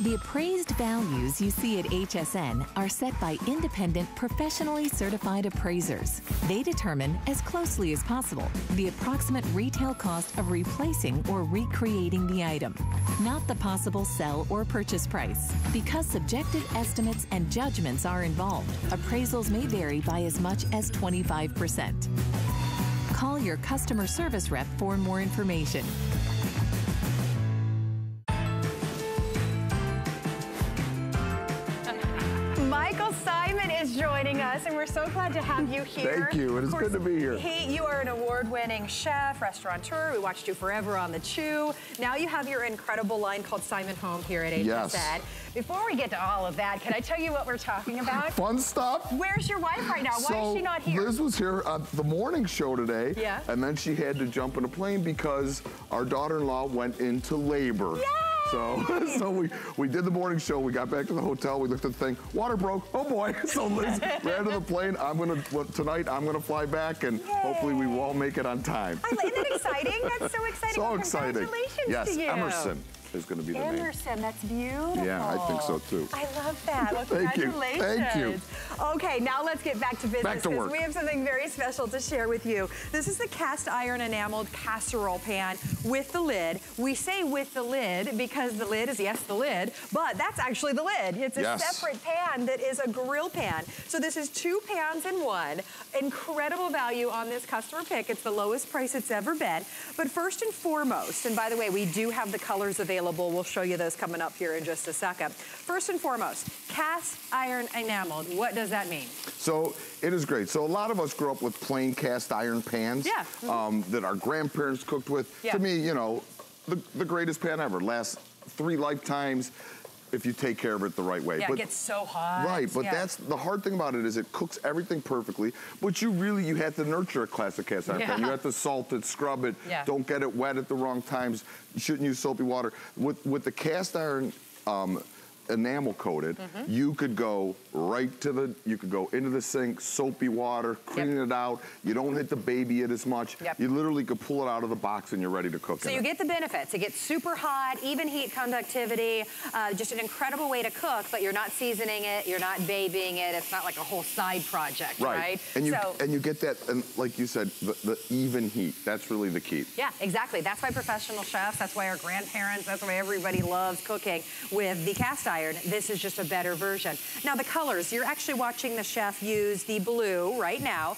The appraised values you see at H S N are set by independent, professionally certified appraisers. They determine, as closely as possible, the approximate retail cost of replacing or recreating the item, not the possible sell or purchase price. Because subjective estimates and judgments are involved, appraisals may vary by as much as twenty-five percent. Call your customer service rep for more information. Symon is joining us, and we're so glad to have you here. Thank you. It is course, good to be here. He, you are an award-winning chef, restaurateur. We watched you forever on The Chew. Now you have your incredible line called Symon Home here at H S N. Yes. Before we get to all of that, can I tell you what we're talking about? Fun stuff. Where's your wife right now? Why so, is she not here? Liz was here at the morning show today, yeah. and then she had to jump in a plane because our daughter-in-law went into labor. Yeah. So, so we, we did the morning show, we got back to the hotel, we looked at the thing, water broke, oh boy. So Liz ran to the plane. I'm gonna, tonight I'm gonna fly back and Yay. hopefully we will all make it on time. Isn't that exciting? That's so exciting. So well, exciting. Congratulations yes, to you. Emerson is gonna be the Emerson, name. Emerson, that's beautiful. Yeah, I think so too. I love that. Well, Thank congratulations. You. Thank you. Okay, now let's get back to business because we have something very special to share with you. This is the cast iron enameled casserole pan with the lid. We say with the lid because the lid is, yes, the lid, but that's actually the lid. It's a yes. separate pan that is a grill pan. So this is two pans in one. Incredible value on this customer pick. It's the lowest price it's ever been. But first and foremost, and by the way, we do have the colors available. We'll show you those coming up here in just a second. First and foremost, cast iron enameled. What does What does that mean? So it is great. So a lot of us grew up with plain cast iron pans yeah. mm-hmm. um, that our grandparents cooked with. Yeah. To me, you know, the, the greatest pan ever. Lasts three lifetimes if you take care of it the right way. Yeah, but, it gets so hot. Right, but yeah. that's the hard thing about it is it cooks everything perfectly, but you really, you have to nurture a classic cast iron yeah. pan. You have to salt it, scrub it, yeah. don't get it wet at the wrong times, you shouldn't use soapy water. With, with the cast iron um, enamel coated, mm-hmm. you could go right to the, you could go into the sink, soapy water, clean yep. it out. You don't hit the baby it as much. Yep. You literally could pull it out of the box and you're ready to cook it. So you get the benefits. It gets super hot, even heat conductivity, uh, just an incredible way to cook, but you're not seasoning it, you're not babying it. It's not like a whole side project, right? right? And, you, so, and you get that, and like you said, the, the even heat, that's really the key. Yeah, exactly. That's why professional chefs, that's why our grandparents, that's why everybody loves cooking with the cast iron. This is just a better version. Now the colors, you're actually watching the chef use the blue right now.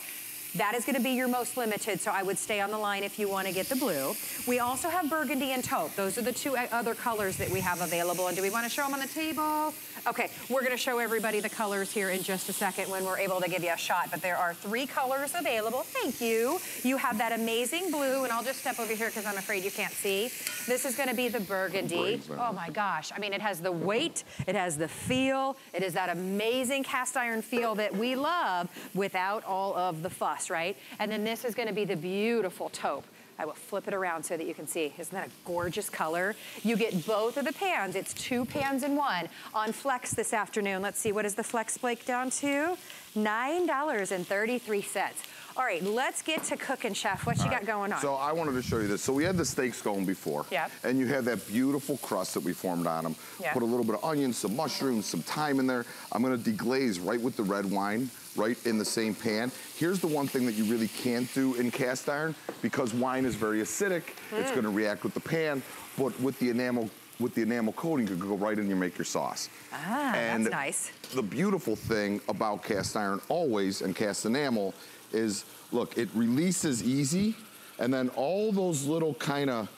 That is gonna be your most limited, so I would stay on the line if you wanna get the blue. We also have burgundy and taupe. Those are the two other colors that we have available. And do we wanna show them on the table? Okay, we're gonna show everybody the colors here in just a second when we're able to give you a shot, but there are three colors available, thank you. You have that amazing blue, and I'll just step over here because I'm afraid you can't see. This is gonna be the burgundy. Oh my gosh, I mean, it has the weight, it has the feel, it is that amazing cast iron feel that we love without all of the fuss. Right? And then this is going to be the beautiful taupe. I will flip it around so that you can see. Isn't that a gorgeous color? You get both of the pans. It's two pans in one on Flex this afternoon. Let's see, what is the Flex break down to? nine dollars and thirty-three cents. All right, let's get to cooking, chef. What you got going on? So I wanted to show you this. So we had the steaks going before. Yeah. And you have that beautiful crust that we formed on them. Yeah. Put a little bit of onion, some mushrooms, some thyme in there. I'm gonna deglaze right with the red wine, right in the same pan. Here's the one thing that you really can't do in cast iron, because wine is very acidic. Mm. It's gonna react with the pan, but with the enamel, with the enamel coating, you could go right in and you make your sauce. Ah, and that's nice. The beautiful thing about cast iron always, and cast enamel, is, look, it releases easy, and then all those little kind of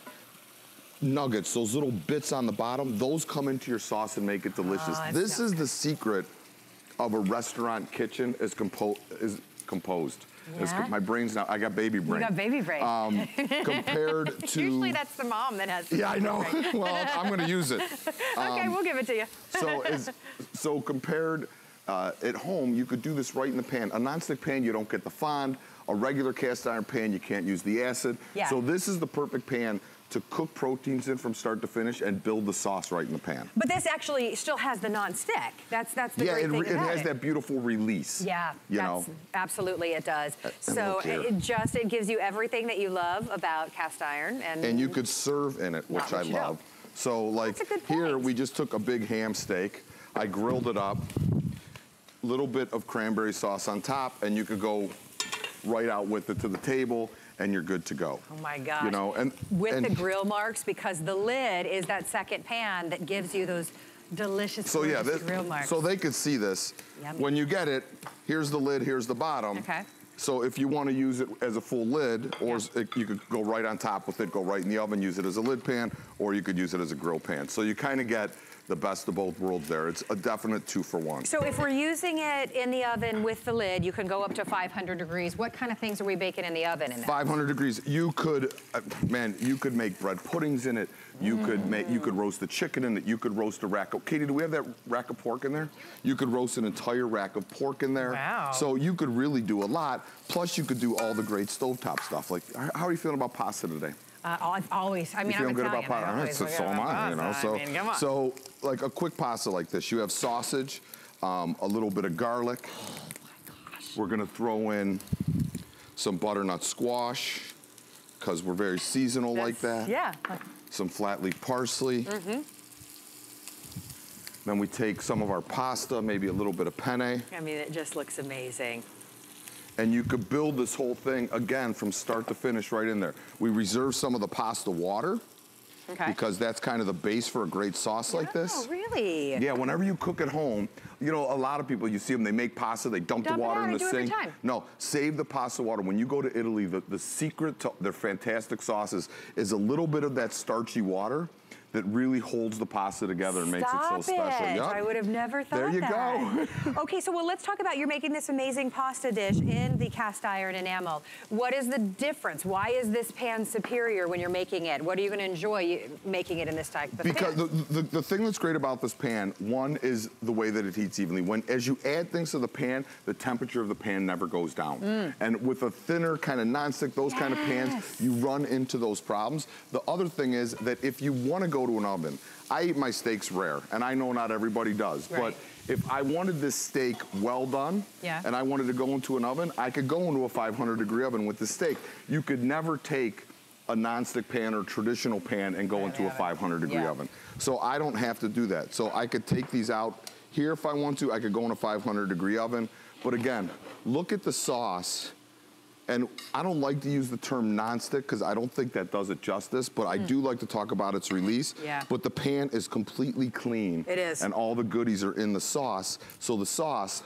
nuggets, those little bits on the bottom, those come into your sauce and make it delicious. Oh, this is the secret of a restaurant kitchen is, compo is composed. Yeah. Is com my brain's now, I got baby brain. You got baby brain. Um, compared to... Usually that's the mom that has... Yeah, I know. Well, I'm gonna use it. Um, okay, we'll give it to you. so, is, so compared... Uh, at home, you could do this right in the pan. A nonstick pan, you don't get the fond. A regular cast iron pan, you can't use the acid. Yeah. So this is the perfect pan to cook proteins in from start to finish and build the sauce right in the pan. But this actually still has the non-stick. That's that's the yeah, great it, thing it about it. Yeah, it has that beautiful release. Yeah, you know? Absolutely it does. And so it just, it gives you everything that you love about cast iron. And, and you could serve in it, which I love. Know. So like here, we just took a big ham steak. I grilled it up, little bit of cranberry sauce on top, and you could go right out with it to the table. And you're good to go. Oh my gosh. You know, and with and, the grill marks, because the lid is that second pan that gives you those delicious, so delicious yeah, this, grill marks. So they could see this. Yum. When you get it, here's the lid, here's the bottom. Okay. So if you want to use it as a full lid, or yeah. it, you could go right on top with it, go right in the oven, use it as a lid pan, or you could use it as a grill pan. So you kind of get the best of both worlds there. It's a definite two for one. So if we're using it in the oven with the lid, you can go up to five hundred degrees. What kind of things are we baking in the oven in that? five hundred degrees. You could, uh, man, you could make bread puddings in it. You mm. could make, you could roast the chicken in it. You could roast a rack of, Katie, do we have that rack of pork in there? You could roast an entire rack of pork in there. Wow. So you could really do a lot. Plus you could do all the great stovetop stuff. Like, how are you feeling about pasta today? Uh, always. I mean, I'm good about pasta. Right, so so am I, you know. So, I mean, so like a quick pasta like this. You have sausage, um, a little bit of garlic. Oh my gosh. We're gonna throw in some butternut squash because we're very seasonal That's, like that. Yeah. Some flat leaf parsley. Mm-hmm. Then we take some of our pasta, maybe a little bit of penne. I mean, it just looks amazing. And you could build this whole thing, again, from start to finish right in there. We reserve some of the pasta water, okay, because that's kind of the base for a great sauce like no, this. Oh, really? Yeah, whenever you cook at home, you know, a lot of people, you see them, they make pasta, they dump, dump the water in the sink. No, save the pasta water. When you go to Italy, the, the secret to their fantastic sauces is a little bit of that starchy water that really holds the pasta together and makes it so special. Yep. I would have never thought that. There you that. go. Okay, so well, let's talk about, you're making this amazing pasta dish in the cast iron enamel. What is the difference? Why is this pan superior when you're making it? What are you gonna enjoy making it in this type of Because pan? The, the, the thing that's great about this pan, one is the way that it heats evenly. When, as you add things to the pan, the temperature of the pan never goes down. Mm. And with a thinner kind of nonstick, those yes. kind of pans, you run into those problems. The other thing is that if you wanna go Go to an oven. I eat my steaks rare, and I know not everybody does, right. but if I wanted this steak well done, yeah. and I wanted to go into an oven, I could go into a five hundred degree oven with the steak. You could never take a nonstick pan or traditional pan and go into a five hundred degree yeah. oven. So I don't have to do that. So I could take these out here if I want to. I could go in a five hundred degree oven. But again, look at the sauce. And I don't like to use the term nonstick because I don't think that does it justice, but I mm. do like to talk about its release. Yeah. But the pan is completely clean. It is. And all the goodies are in the sauce. So the sauce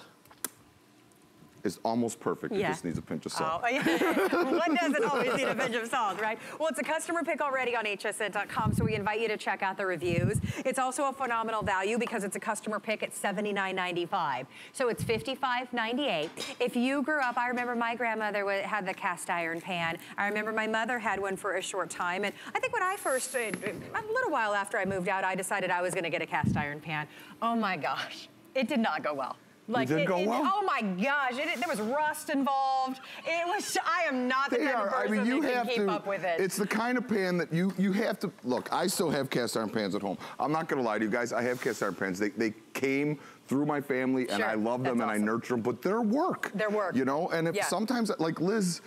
is almost perfect. Yeah. It just needs a pinch of salt. Oh. One doesn't always need a pinch of salt, right? Well, it's a customer pick already on H S N dot com, so we invite you to check out the reviews. It's also a phenomenal value because it's a customer pick at seventy-nine ninety-five. So it's fifty-five ninety-eight. If you grew up, I remember my grandmother had the cast iron pan. I remember my mother had one for a short time. And I think when I first, a little while after I moved out, I decided I was gonna get a cast iron pan. Oh my gosh, it did not go well. Like it, go it, well. Oh my gosh! It, it, there was rust involved. It was. I am not the they kind are, of person I mean, you that have can keep to, up with it. It's the kind of pan that you you have to look. I still have cast iron pans at home. I'm not going to lie to you guys. I have cast iron pans. They they came through my family, and sure, I love them and awesome. I nurture them. But they're work. They're work. You know. And if yeah. sometimes like Liz.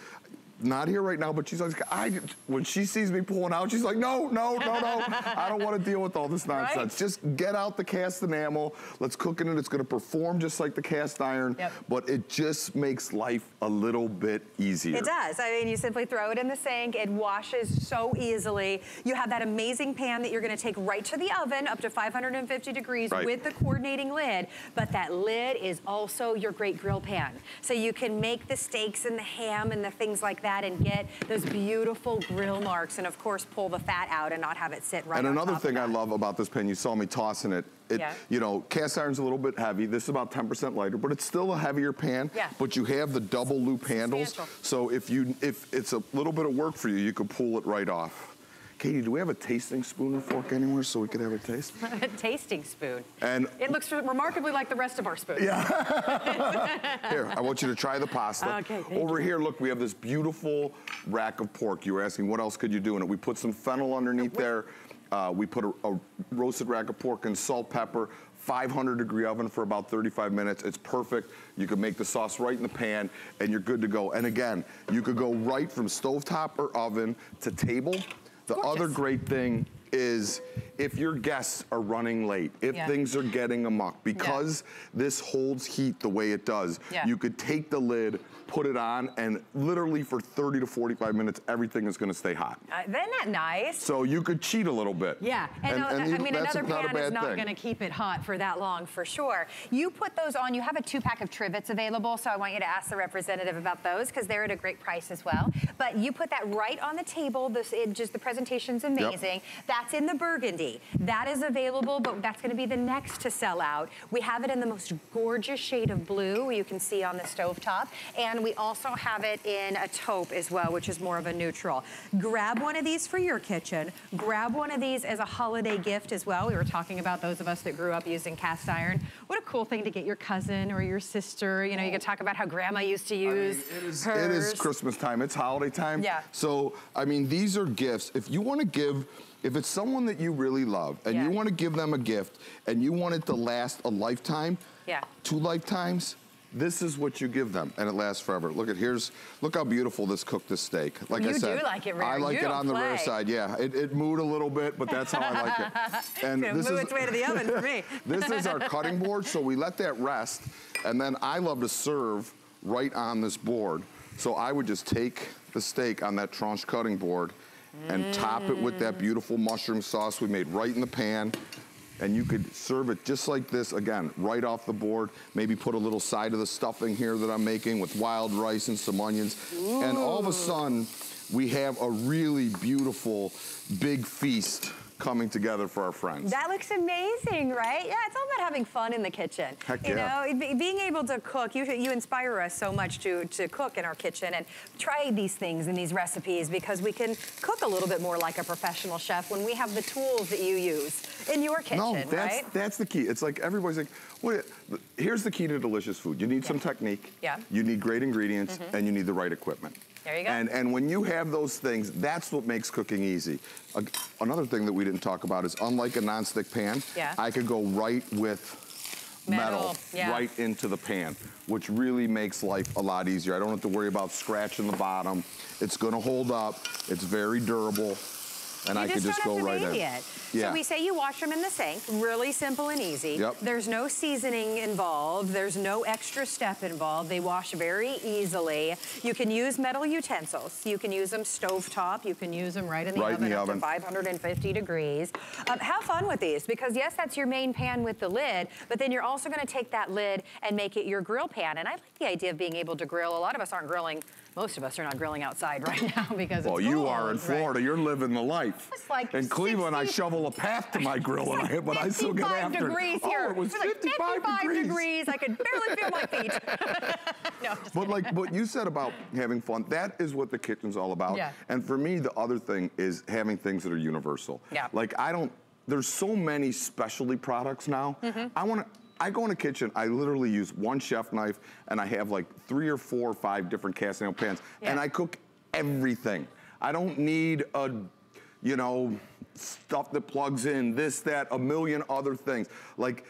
Not here right now, but she's like, I, when she sees me pulling out, she's like, no, no, no, no. I don't want to deal with all this nonsense. Right? Just get out the cast enamel. Let's cook in it. It's going to perform just like the cast iron, yep. but it just makes life a little bit easier. It does. I mean, you simply throw it in the sink. It washes so easily. You have that amazing pan that you're going to take right to the oven up to five hundred fifty degrees right. with the coordinating lid, but that lid is also your great grill pan. So you can make the steaks and the ham and the things like that. That and get those beautiful grill marks, and of course pull the fat out and not have it sit right on top of that. And another thing I love about this pan, you saw me tossing it. It, yeah. You know, cast iron's a little bit heavy. This is about ten percent lighter, but it's still a heavier pan. Yeah. But you have the double loop handles, so if you if it's a little bit of work for you, you can pull it right off. Katie, do we have a tasting spoon and fork anywhere so we could have a taste? A tasting spoon. And it looks remarkably like the rest of our spoons. Yeah. Here, I want you to try the pasta. Okay, Over you. here, look, we have this beautiful rack of pork. You were asking what else could you do in it. We put some fennel underneath oh, there. Uh, we put a, a roasted rack of pork and salt, pepper, five hundred degree oven for about thirty-five minutes. It's perfect. You can make the sauce right in the pan and you're good to go. And again, you could go right from stovetop or oven to table. The Gorgeous. other great thing is if your guests are running late, if yeah. things are getting amok, because yeah. this holds heat the way it does, yeah. you could take the lid, put it on, and literally for thirty to forty-five minutes, everything is gonna stay hot. Uh, isn't that nice? So you could cheat a little bit. Yeah, and, and, no, and I mean, another pan is not gonna keep it hot for that long, for sure. You put those on, you have a two-pack of trivets available, so I want you to ask the representative about those, because they're at a great price as well. But you put that right on the table, this, it, just the presentation's amazing. Yep. That's in the burgundy. That is available, but that's gonna be the next to sell out. We have it in the most gorgeous shade of blue, you can see on the stovetop, and And we also have it in a taupe as well, which is more of a neutral. Grab one of these for your kitchen. Grab one of these as a holiday gift as well. We were talking about those of us that grew up using cast iron. What a cool thing to get your cousin or your sister. You know, you could talk about how grandma used to use I mean, it is, hers. It is Christmas time. It's holiday time. Yeah. So, I mean, these are gifts. If you want to give... If it's someone that you really love and yeah. you want to give them a gift and you want it to last a lifetime, yeah. two lifetimes... This is what you give them, and it lasts forever. Look at here's, look how beautiful this cooked this steak. Like I said, you do like it rare. I like it on the rare side. Yeah, it, it moved a little bit, but that's how I like it. And this is its way to the oven for me. This is our cutting board, so we let that rest, and then I love to serve right on this board. So I would just take the steak on that tranche cutting board, and mm. top it with that beautiful mushroom sauce we made right in the pan. And you could serve it just like this, again, right off the board. Maybe put a little side of the stuffing here that I'm making with wild rice and some onions. Ooh. And all of a sudden, we have a really beautiful big feast coming together for our friends. That looks amazing, right? Yeah, it's all about having fun in the kitchen. Heck yeah. You know, being able to cook, you, you inspire us so much to, to cook in our kitchen and try these things and these recipes because we can cook a little bit more like a professional chef when we have the tools that you use in your kitchen, no, that's, right? No, that's the key. It's like everybody's like, what, here's the key to delicious food. You need yeah. some technique, yeah. you need great ingredients, mm-hmm. and you need the right equipment. There you go. And, and when you have those things, that's what makes cooking easy. Uh, another thing that we didn't talk about is unlike a nonstick pan, yeah. I could go right with metal, metal yeah. right into the pan, which really makes life a lot easier. I don't have to worry about scratching the bottom. It's gonna hold up, it's very durable. And you I just could just go right in. It. Yeah. So we say you wash them in the sink, really simple and easy. Yep. There's no seasoning involved. There's no extra step involved. They wash very easily. You can use metal utensils. You can use them stovetop. You can use them right in the right oven in the up oven. to five hundred fifty degrees. Um, have fun with these because yes, that's your main pan with the lid, but then you're also gonna take that lid and make it your grill pan. And I like the idea of being able to grill. A lot of us aren't grilling. Most of us are not grilling outside right now because it's Well, you cold, are in Florida. Right? You're living the life. It's like in Cleveland, sixty, I shovel a path to my grill, and like I, but I still get after degrees it. Here. Oh, it was, it was fifty-five, like fifty-five degrees. degrees. I could barely feel my feet. No, I'm just but kidding. Like what you said about having fun, that is what the kitchen's all about. Yeah. And for me, the other thing is having things that are universal. Yeah. Like I don't. There's so many specialty products now. Mm-hmm. I want to. I go in a kitchen, I literally use one chef knife and I have like three or four or five different cast iron pans yeah. and I cook everything. I don't need a, you know, stuff that plugs in, this, that, a million other things. Like,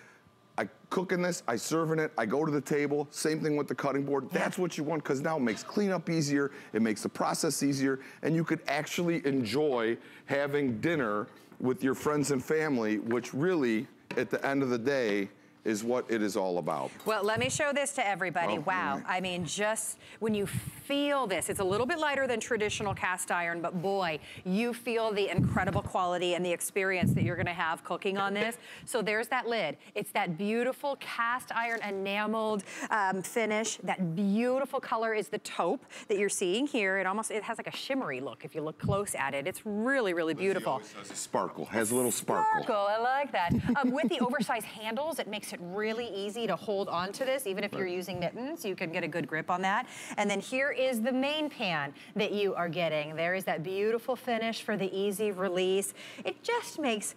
I cook in this, I serve in it, I go to the table, same thing with the cutting board. Yeah. That's what you want because now it makes cleanup easier, it makes the process easier, and you could actually enjoy having dinner with your friends and family, which really, at the end of the day, is what it is all about. Well, let me show this to everybody. Oh, wow, right. I mean, just when you feel this, it's a little bit lighter than traditional cast iron, but boy, you feel the incredible quality and the experience that you're gonna have cooking on this. So there's that lid. It's that beautiful cast iron enameled um, finish. That beautiful color is the taupe that you're seeing here. It almost, it has like a shimmery look if you look close at it. It's really, really beautiful. It has a sparkle, has a little sparkle. Sparkle, I like that. Um, with the oversized handles, it makes it it really easy to hold on to this, even if you're using mittens, you can get a good grip on that. And then here is the main pan that you are getting. There is that beautiful finish for the easy release. It just makes,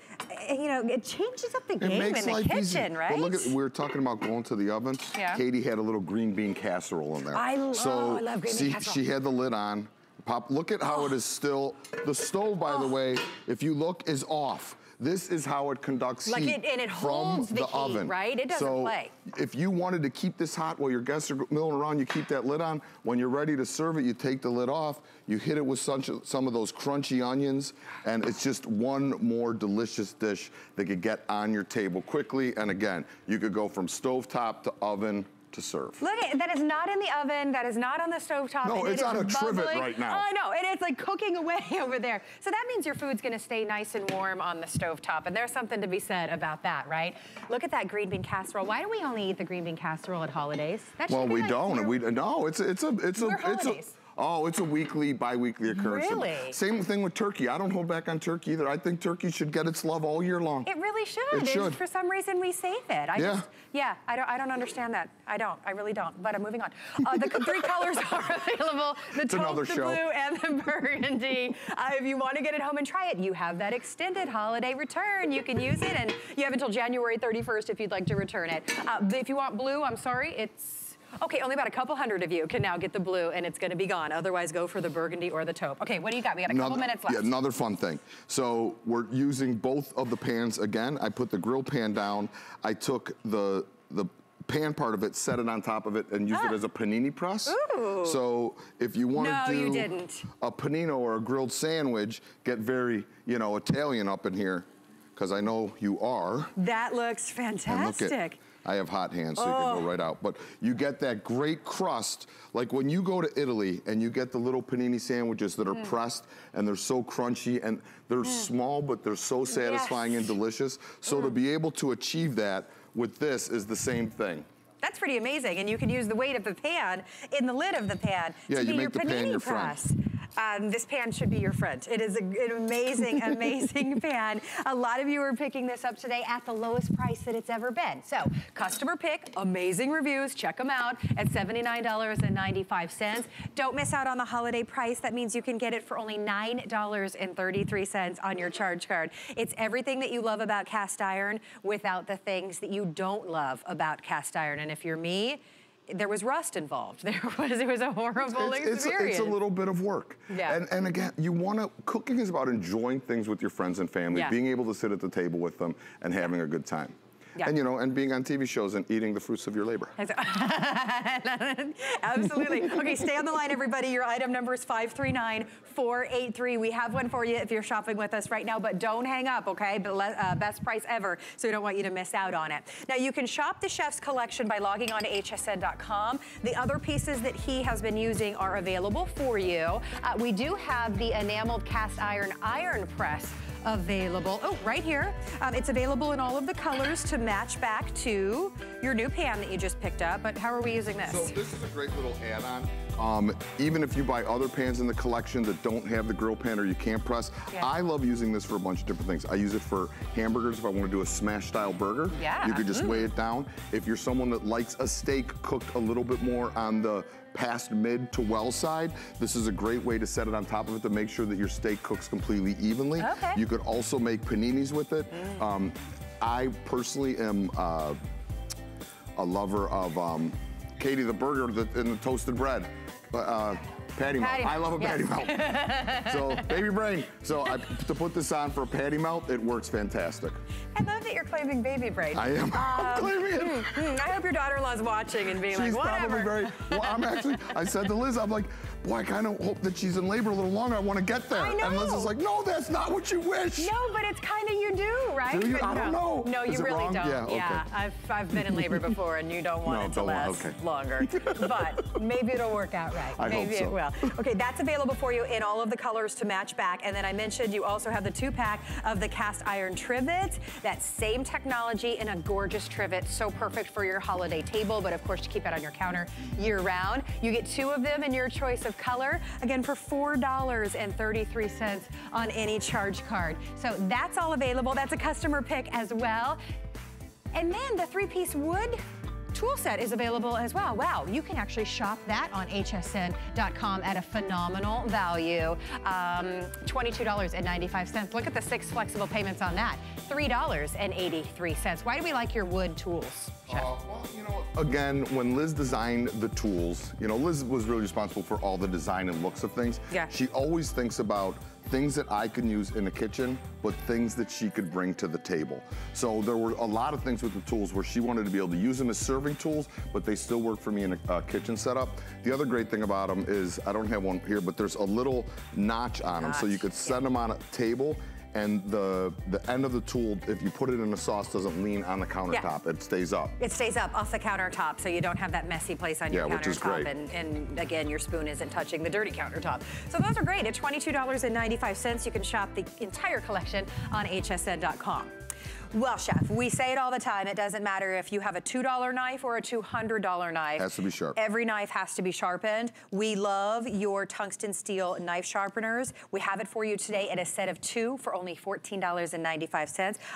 you know, it changes up the it game in the kitchen, easy. Right? Well, look at, we were talking about going to the oven. Yeah. Katie had a little green bean casserole in there. I love, so I love green bean she, casserole. She had the lid on. Pop, look at how oh. it is still, the stove, by oh. the way, if you look, is off. This is how it conducts like heat it, and it from the, the heat, oven. Right? It doesn't so play. If you wanted to keep this hot while your guests are milling around, you keep that lid on. When you're ready to serve it, you take the lid off. You hit it with such, some of those crunchy onions, and it's just one more delicious dish that could get on your table quickly. And again, you could go from stovetop to oven to serve. Look at, that is not in the oven, that is not on the stovetop. No, it's it on a bubbling trivet right now. I know, and it's like cooking away over there. So that means your food's gonna stay nice and warm on the stovetop, and there's something to be said about that, right? Look at that green bean casserole. Why do we only eat the green bean casserole at holidays? That well, we like don't, we, no, it's a, it's a, it's a, it's a, oh, it's a weekly, bi-weekly occurrence. Really? Same thing with turkey. I don't hold back on turkey either. I think turkey should get its love all year long. It really should. It should. And for some reason, we save it. I yeah. Just, yeah, I don't, I don't understand that. I don't. I really don't. But I'm moving on. Uh, the three colors are available. The taupe, the blue, and the burgundy. Uh, if you want to get it home and try it, you have that extended holiday return. You can use it, and you have until January thirty-first if you'd like to return it. Uh, if you want blue, I'm sorry, it's... Okay, only about a couple hundred of you can now get the blue, and it's gonna be gone. Otherwise, go for the burgundy or the taupe. Okay, what do you got? We got a another, couple minutes left. Yeah, another fun thing. So we're using both of the pans again. I put the grill pan down. I took the, the pan part of it, set it on top of it, and used ah. it as a panini press. Ooh. So if you wanna no, do you didn't. a panino or a grilled sandwich, get very, you know, Italian up in here, because I know you are. That looks fantastic. I have hot hands, so you oh. can go right out. But you get that great crust, like when you go to Italy and you get the little panini sandwiches that are mm. pressed, and they're so crunchy, and they're mm. small, but they're so satisfying yes. and delicious. So mm. to be able to achieve that with this is the same thing. That's pretty amazing, and you can use the weight of the pan in the lid of the pan yeah, to be you make your panini the pan your press. Friend. Um, this pan should be your friend. It is a, an amazing, amazing pan. A lot of you are picking this up today at the lowest price that it's ever been. So, customer pick, amazing reviews. Check them out at seventy-nine ninety-five. Don't miss out on the holiday price. That means you can get it for only nine thirty-three on your charge card. It's everything that you love about cast iron without the things that you don't love about cast iron. And if you're me, there was rust involved. There was, it was a horrible it's, it's, experience. It's a little bit of work. Yeah. And, and again, you wanna, cooking is about enjoying things with your friends and family, yeah. being able to sit at the table with them and having a good time. Yeah. And you know, and being on T V shows and eating the fruits of your labor. Absolutely. Okay, stay on the line, everybody. Your item number is five three nine, four eight three. We have one for you if you're shopping with us right now, but don't hang up, okay? Best price ever, so we don't want you to miss out on it. Now, you can shop the chef's collection by logging on to H S N dot com. The other pieces that he has been using are available for you. Uh, we do have the enameled cast iron iron press available. Oh, right here. Um, it's available in all of the colors to match back to your new pan that you just picked up. But how are we using this? So this is a great little add-on. Um, even if you buy other pans in the collection that don't have the grill pan or you can't press, yeah. I love using this for a bunch of different things. I use it for hamburgers if I want to do a smash-style burger. Yeah. You could just Ooh. weigh it down. If you're someone that likes a steak cooked a little bit more on the past mid to well side, this is a great way to set it on top of it to make sure that your steak cooks completely evenly. Okay. You could also make paninis with it. Mm. Um, I personally am uh, a lover of um, Katie, the burger the, and the toasted bread. Uh, patty melt. Patty I love a yes. patty melt. So, baby brain. So, I, to put this on for a patty melt, it works fantastic. I love that you're claiming baby brain. I am. Um, I'm claiming it. Mm, mm, I hope your daughter-in-law's watching and being she's like, whatever. Very, well, I'm actually, I said to Liz, I'm like, boy, I kind of hope that she's in labor a little longer. I want to get there. I know. And Liz is like, no, that's not what you wish. No, but it's kind of you do, right? Do you? But I don't no. know. No, you really wrong? don't. Yeah, okay. yeah. I've, I've been in labor before, and you don't want no, it to last okay. longer. But maybe it'll work out right. I maybe hope so. It will. Okay, that's available for you in all of the colors to match back. And then I mentioned you also have the two-pack of the cast iron trivets. That same technology in a gorgeous trivet, so perfect for your holiday table, but of course you keep it on your counter year-round. You get two of them in your choice of color, again for four thirty-three on any charge card. So that's all available. That's a customer pick as well. And then the three-piece wood tool set is available as well. Wow, you can actually shop that on H S N dot com at a phenomenal value. Um, twenty-two ninety-five. Look at the six flexible payments on that. three eighty-three. Why do we like your wood tools, Chef? Uh, well, you know, again, when Liz designed the tools, you know, Liz was really responsible for all the design and looks of things. Yeah. She always thinks about things that I can use in the kitchen, but things that she could bring to the table. So there were a lot of things with the tools where she wanted to be able to use them as serving tools, but they still work for me in a, a kitchen setup. The other great thing about them is, I don't have one here, but there's a little notch on them. Notch. So you could set them on a table, and the, the end of the tool, if you put it in the sauce, doesn't lean on the countertop. Yeah. It stays up. It stays up off the countertop, so you don't have that messy place on yeah, your countertop. Which is great. And, and again, your spoon isn't touching the dirty countertop. So those are great. At twenty-two ninety-five, you can shop the entire collection on H S N dot com. Well, Chef, we say it all the time. It doesn't matter if you have a two dollar knife or a two hundred dollar knife. Has to be sharp. Every knife has to be sharpened. We love your tungsten steel knife sharpeners. We have it for you today at a set of two for only fourteen ninety-five.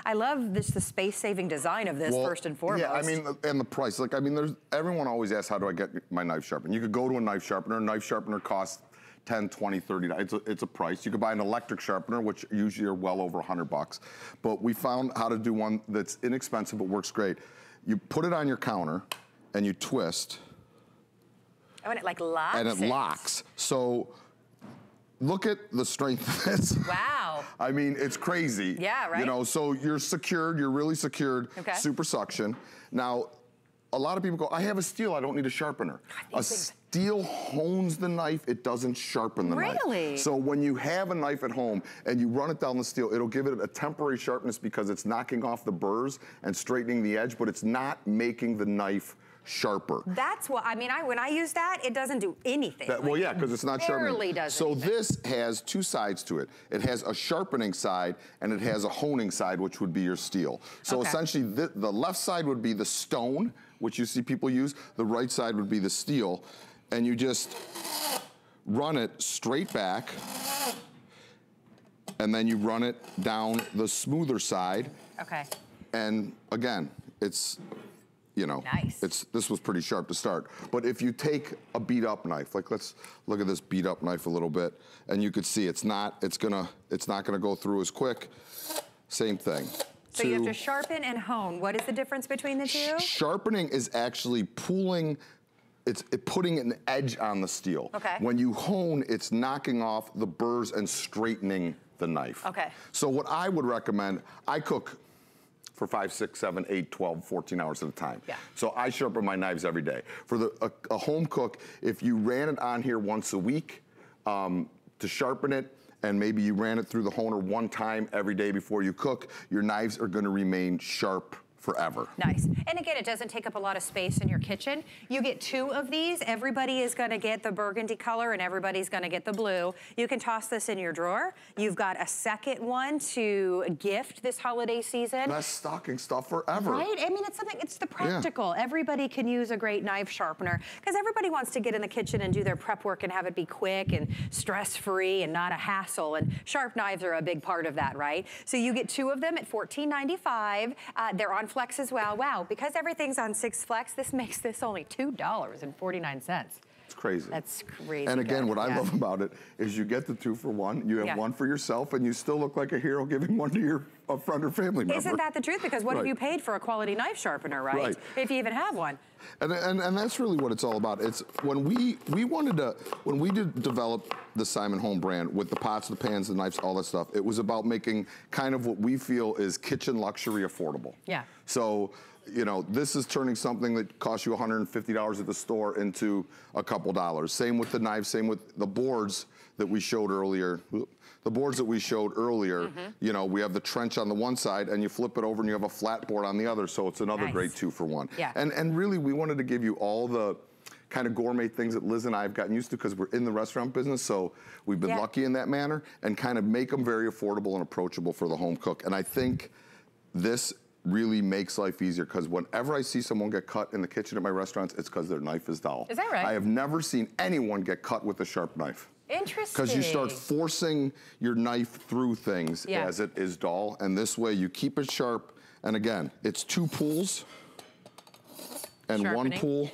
I love this, the space-saving design of this, well, first and foremost. Yeah, I mean, and the price. Like, I mean, there's everyone always asks, how do I get my knife sharpened? You could go to a knife sharpener. A knife sharpener costs ten, twenty, thirty, it's a, it's a price. You could buy an electric sharpener, which usually are well over a hundred bucks. But we found how to do one that's inexpensive but works great. You put it on your counter and you twist. Oh, and it like locks? And it locks. So look at the strength of this. Wow. I mean, it's crazy. Yeah, right? You know, so you're secured, you're really secured. Okay. Super suction. Now, a lot of people go, I have a steel, I don't need a sharpener. A steel hones the knife, it doesn't sharpen the knife. Really? So when you have a knife at home and you run it down the steel, it'll give it a temporary sharpness because it's knocking off the burrs and straightening the edge, but it's not making the knife sharper. That's what, I mean, I when I use that, it doesn't do anything. That, well, like, yeah, because it's not sharpening. Does so anything. This has two sides to it. It has a sharpening side, and it has a honing side, which would be your steel. So okay. essentially, the, the left side would be the stone, which you see people use. The right side would be the steel, and you just run it straight back, and then you run it down the smoother side. Okay. And again, it's, you know, nice. It's this was pretty sharp to start. But if you take a beat up knife, like let's look at this beat up knife a little bit, and you could see it's not it's gonna it's not gonna go through as quick. Same thing. So you have to sharpen and hone. What is the difference between the two? Sharpening is actually pulling, it's it putting an edge on the steel. Okay. When you hone, it's knocking off the burrs and straightening the knife. Okay. So what I would recommend, I cook for five, six, seven, eight, twelve, fourteen hours at a time. Yeah. So I sharpen my knives every day. For the a, a home cook, if you ran it on here once a week um, to sharpen it, and maybe you ran it through the honer one time every day before you cook, your knives are gonna remain sharp forever. Nice. And again, it doesn't take up a lot of space in your kitchen. You get two of these. Everybody is gonna get the burgundy color and everybody's gonna get the blue. You can toss this in your drawer. You've got a second one to gift this holiday season. Best stocking stuff forever. Right? I mean, it's something, it's the practical. Yeah. Everybody can use a great knife sharpener because everybody wants to get in the kitchen and do their prep work and have it be quick and stress-free and not a hassle. And sharp knives are a big part of that, right? So you get two of them at fourteen ninety-five. Uh, they're on Flex as well. Wow, because everything's on six flex, this makes this only two dollars and forty-nine cents. It's crazy. That's crazy. And again, good. what yeah. I love about it is you get the two for one, you have yeah. one for yourself, and you still look like a hero giving one to your a friend or family member. Isn't that the truth? Because what right. have you paid for a quality knife sharpener, right? right. If you even have one. And, and and that's really what it's all about. It's when we we wanted to when we did develop the Symon Home brand with the pots, the pans, the knives, all that stuff. It was about making kind of what we feel is kitchen luxury affordable. Yeah. So, you know, this is turning something that costs you a hundred fifty dollars at the store into a couple dollars. Same with the knives. Same with the boards that we showed earlier. The boards that we showed earlier, mm-hmm. you know, we have the trench on the one side and you flip it over and you have a flat board on the other, so it's another nice. great two for one. Yeah. And, and really, we wanted to give you all the kind of gourmet things that Liz and I have gotten used to because we're in the restaurant business, so we've been yeah. lucky in that manner, and kind of make them very affordable and approachable for the home cook. And I think this really makes life easier because whenever I see someone get cut in the kitchen at my restaurants, it's because their knife is dull. Is that right? I have never seen anyone get cut with a sharp knife. Interesting. Because you start forcing your knife through things yeah. as it is dull, and this way you keep it sharp. And again, it's two pulls and Sharpening. one pull.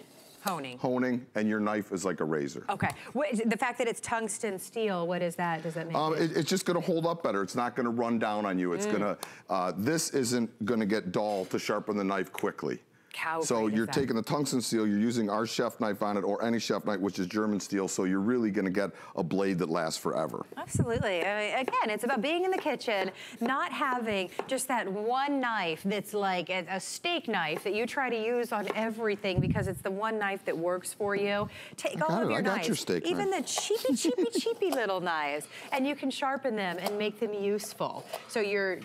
Honing. Honing, and your knife is like a razor. Okay. What, the fact that it's tungsten steel, what is that? Does that mean? Um, it, it's just going to hold up better. It's not going to run down on you. It's mm. going to, uh, this isn't going to get dull to sharpen the knife quickly. How so you're that? taking the tungsten steel, you're using our chef knife on it, or any chef knife, which is German steel, so you're really going to get a blade that lasts forever. Absolutely. I mean, again, it's about being in the kitchen, not having just that one knife that's like a, a steak knife that you try to use on everything because it's the one knife that works for you. Take all of your knives, your even knife. the cheapy, cheapy, cheapy little knives, and you can sharpen them and make them useful. So you're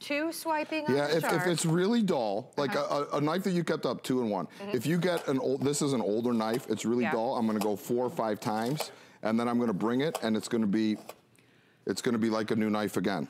Two swiping on Yeah, if, if it's really dull, like uh-huh. a, a knife that you kept up, two and one. Mm-hmm. If you get an old, this is an older knife, it's really yeah. dull, I'm gonna go four or five times, and then I'm gonna bring it, and it's gonna be, it's gonna be like a new knife again.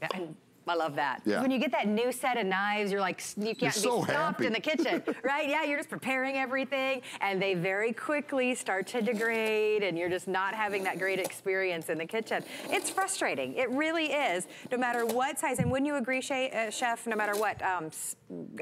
Yeah, and I love that. Yeah. When you get that new set of knives, you're like, you can't so be stopped happy. in the kitchen, right? Yeah, you're just preparing everything, and they very quickly start to degrade, and you're just not having that great experience in the kitchen. It's frustrating. It really is, no matter what size. And wouldn't you agree, Chef, no matter what um,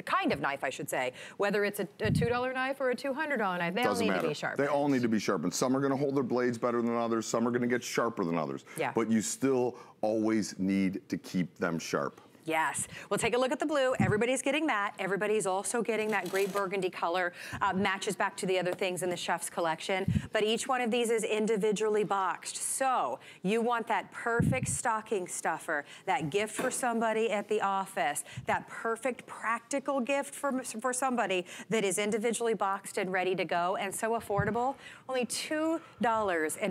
kind of knife, I should say, whether it's a, a two dollar knife or a two hundred dollar knife, they Doesn't all need matter. to be sharpened. They all need to be sharpened. Some are going to hold their blades better than others. Some are going to get sharper than others. Yeah. But you still always need to keep them sharp. Yes. Well, take a look at the blue. Everybody's getting that. Everybody's also getting that great burgundy color. Uh, matches back to the other things in the chef's collection. But each one of these is individually boxed. So you want that perfect stocking stuffer, that gift for somebody at the office, that perfect practical gift for, for somebody that is individually boxed and ready to go and so affordable. Only two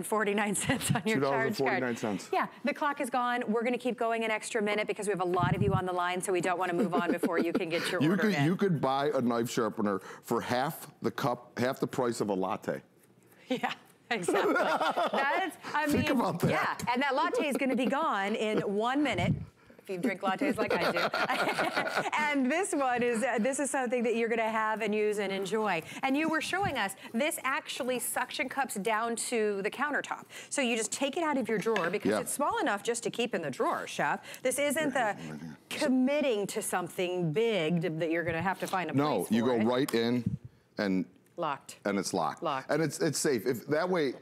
forty-nine on your charge card. two forty-nine. Yeah. The clock is gone. We're going to keep going an extra minute because we have a lot of you on the line, so we don't want to move on before you can get your you order could, in. You could buy a knife sharpener for half the cup, half the price of a latte. Yeah, exactly. That's, I mean, Think about that. Yeah, and that latte is going to be gone in one minute. You drink lattes like I do. And this one is, uh, this is something that you're gonna have and use and enjoy. And you were showing us, this actually suction cups down to the countertop. So you just take it out of your drawer because yep. it's small enough just to keep in the drawer, Chef. This isn't the committing to something big to, that you're gonna have to find a no, place for. No, you go it. right in and Locked. And it's locked. Locked. And it's it's safe. If that way,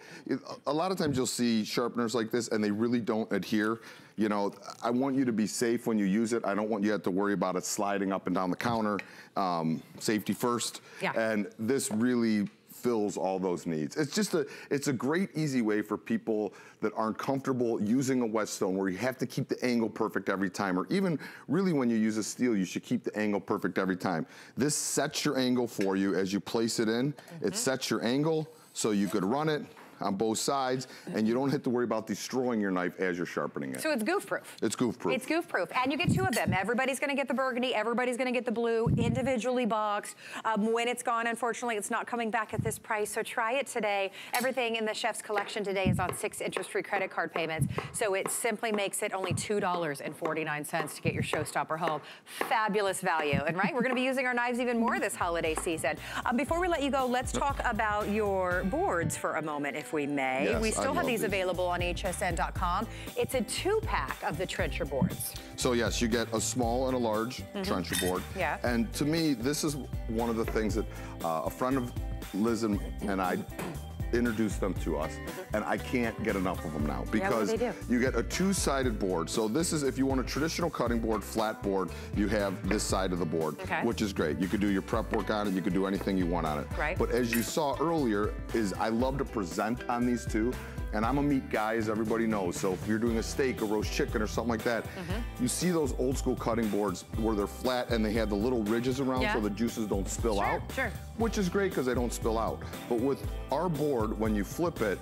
a lot of times you'll see sharpeners like this and they really don't adhere. You know, I want you to be safe when you use it. I don't want you to have to worry about it sliding up and down the counter. Um, safety first. Yeah. And this really fills all those needs. It's just a, it's a great easy way for people that aren't comfortable using a whetstone where you have to keep the angle perfect every time, or even really when you use a steel, you should keep the angle perfect every time. This sets your angle for you as you place it in. Mm-hmm. It sets your angle so you could run it on both sides, and you don't have to worry about destroying your knife as you're sharpening it. So it's goof-proof. It's goof-proof. It's goof-proof, and you get two of them. Everybody's gonna get the burgundy, everybody's gonna get the blue, individually boxed. Um, when it's gone, unfortunately, it's not coming back at this price, so try it today. Everything in the chef's collection today is on six interest-free credit card payments, so it simply makes it only two forty-nine to get your showstopper home. Fabulous value, and right, we're gonna be using our knives even more this holiday season. Um, before we let you go, let's talk about your boards for a moment, if If we may. Yes, we still have these, these available on H S N dot com. It's a two-pack of the trencher boards. So yes, you get a small and a large mm-hmm. trencher board. Yeah. And to me, this is one of the things that uh, a friend of Liz and, and I introduced them to us, and I can't get enough of them now because yeah, you get a two-sided board. So this is, if you want a traditional cutting board, flat board, you have this side of the board, okay. which is great. You could do your prep work on it, you could do anything you want on it. Right. But as you saw earlier, is I love to present on these two, and I'm a meat guy, as everybody knows. So if you're doing a steak or roast chicken or something like that, mm-hmm. you see those old school cutting boards where they're flat and they have the little ridges around yeah. so the juices don't spill sure, out, sure. which is great because they don't spill out. But with our board, when you flip it,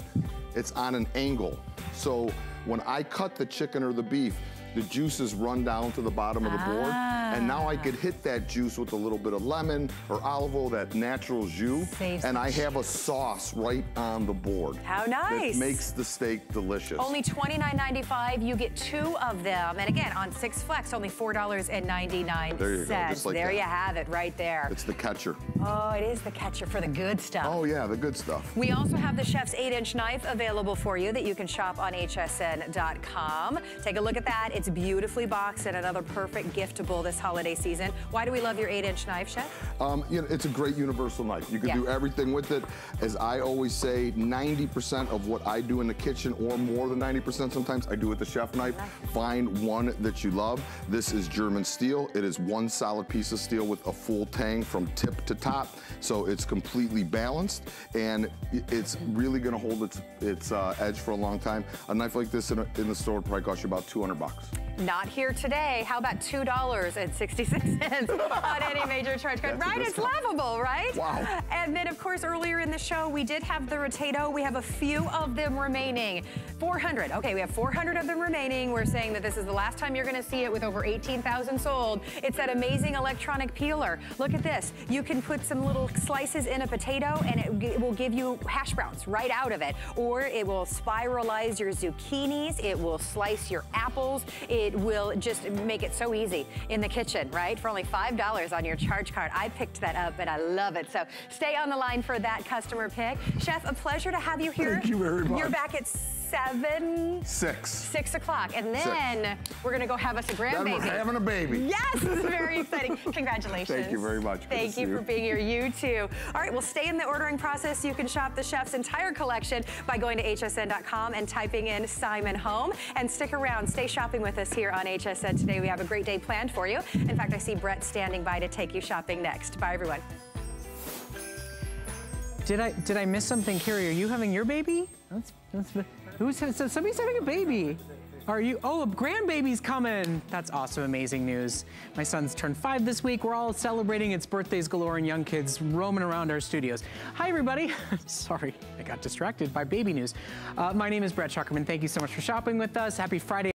it's on an angle. So when I cut the chicken or the beef, the juices run down to the bottom of the board. Ah. And now I could hit that juice with a little bit of lemon or olive oil, that natural jus. Saves and I have a sauce right on the board. How nice. It makes the steak delicious. Only twenty-nine ninety-five. You get two of them. And again, on Six Flex, only four ninety-nine. There you go. Just like there that. You have it right there. It's the catcher. Oh, it is the catcher for the good stuff. Oh, yeah, the good stuff. We also have the chef's eight inch knife available for you that you can shop on H S N dot com. Take a look at that. It's beautifully boxed and another perfect giftable this holiday season. Why do we love your eight inch knife, Chef? Um, you know, it's a great universal knife. You can yeah. do everything with it. As I always say, ninety percent of what I do in the kitchen, or more than ninety percent sometimes, I do with the chef knife. Nice. Find one that you love. This is German steel. It is one solid piece of steel with a full tang from tip to top. So it's completely balanced, and it's really gonna hold its, its uh, edge for a long time. A knife like this in, a, in the store would probably cost you about two hundred bucks. Not here today. How about two dollars and sixty-six cents on any major charge card? Right, it's lovable, right? Wow. And then, of course, earlier in the show, we did have the Rotato. We have a few of them remaining. four hundred. Okay, we have four hundred of them remaining. We're saying that this is the last time you're going to see it with over eighteen thousand sold. It's that amazing electronic peeler. Look at this. You can put some little slices in a potato, and it, it will give you hash browns right out of it. Or it will spiralize your zucchinis. It will slice your apples. It It will just make it so easy in the kitchen, right? For only five dollars on your charge card. I picked that up and I love it. So stay on the line for that customer pick. Chef, a pleasure to have you here. Thank you very much. You're back at seven? Six. Six o'clock. And then Six. we're going to go have us a grandbaby. We're having a baby. Yes, this is very exciting. Congratulations. Thank you very much. Good Thank you for you. being here. You too. All right, well, stay in the ordering process. You can shop the chef's entire collection by going to H S N dot com and typing in Symon Home. And stick around. Stay shopping with us here on H S N today. We have a great day planned for you. In fact, I see Brett standing by to take you shopping next. Bye, everyone. Did I, did I miss something, Carrie? Are you having your baby? That's, that's, who's, somebody's having a baby. Are you, oh, a grandbaby's coming. That's awesome, amazing news. My son's turned five this week. We're all celebrating. It's birthdays galore and young kids roaming around our studios. Hi, everybody. Sorry, I got distracted by baby news. Uh, my name is Brett Schuckerman. Thank you so much for shopping with us. Happy Friday.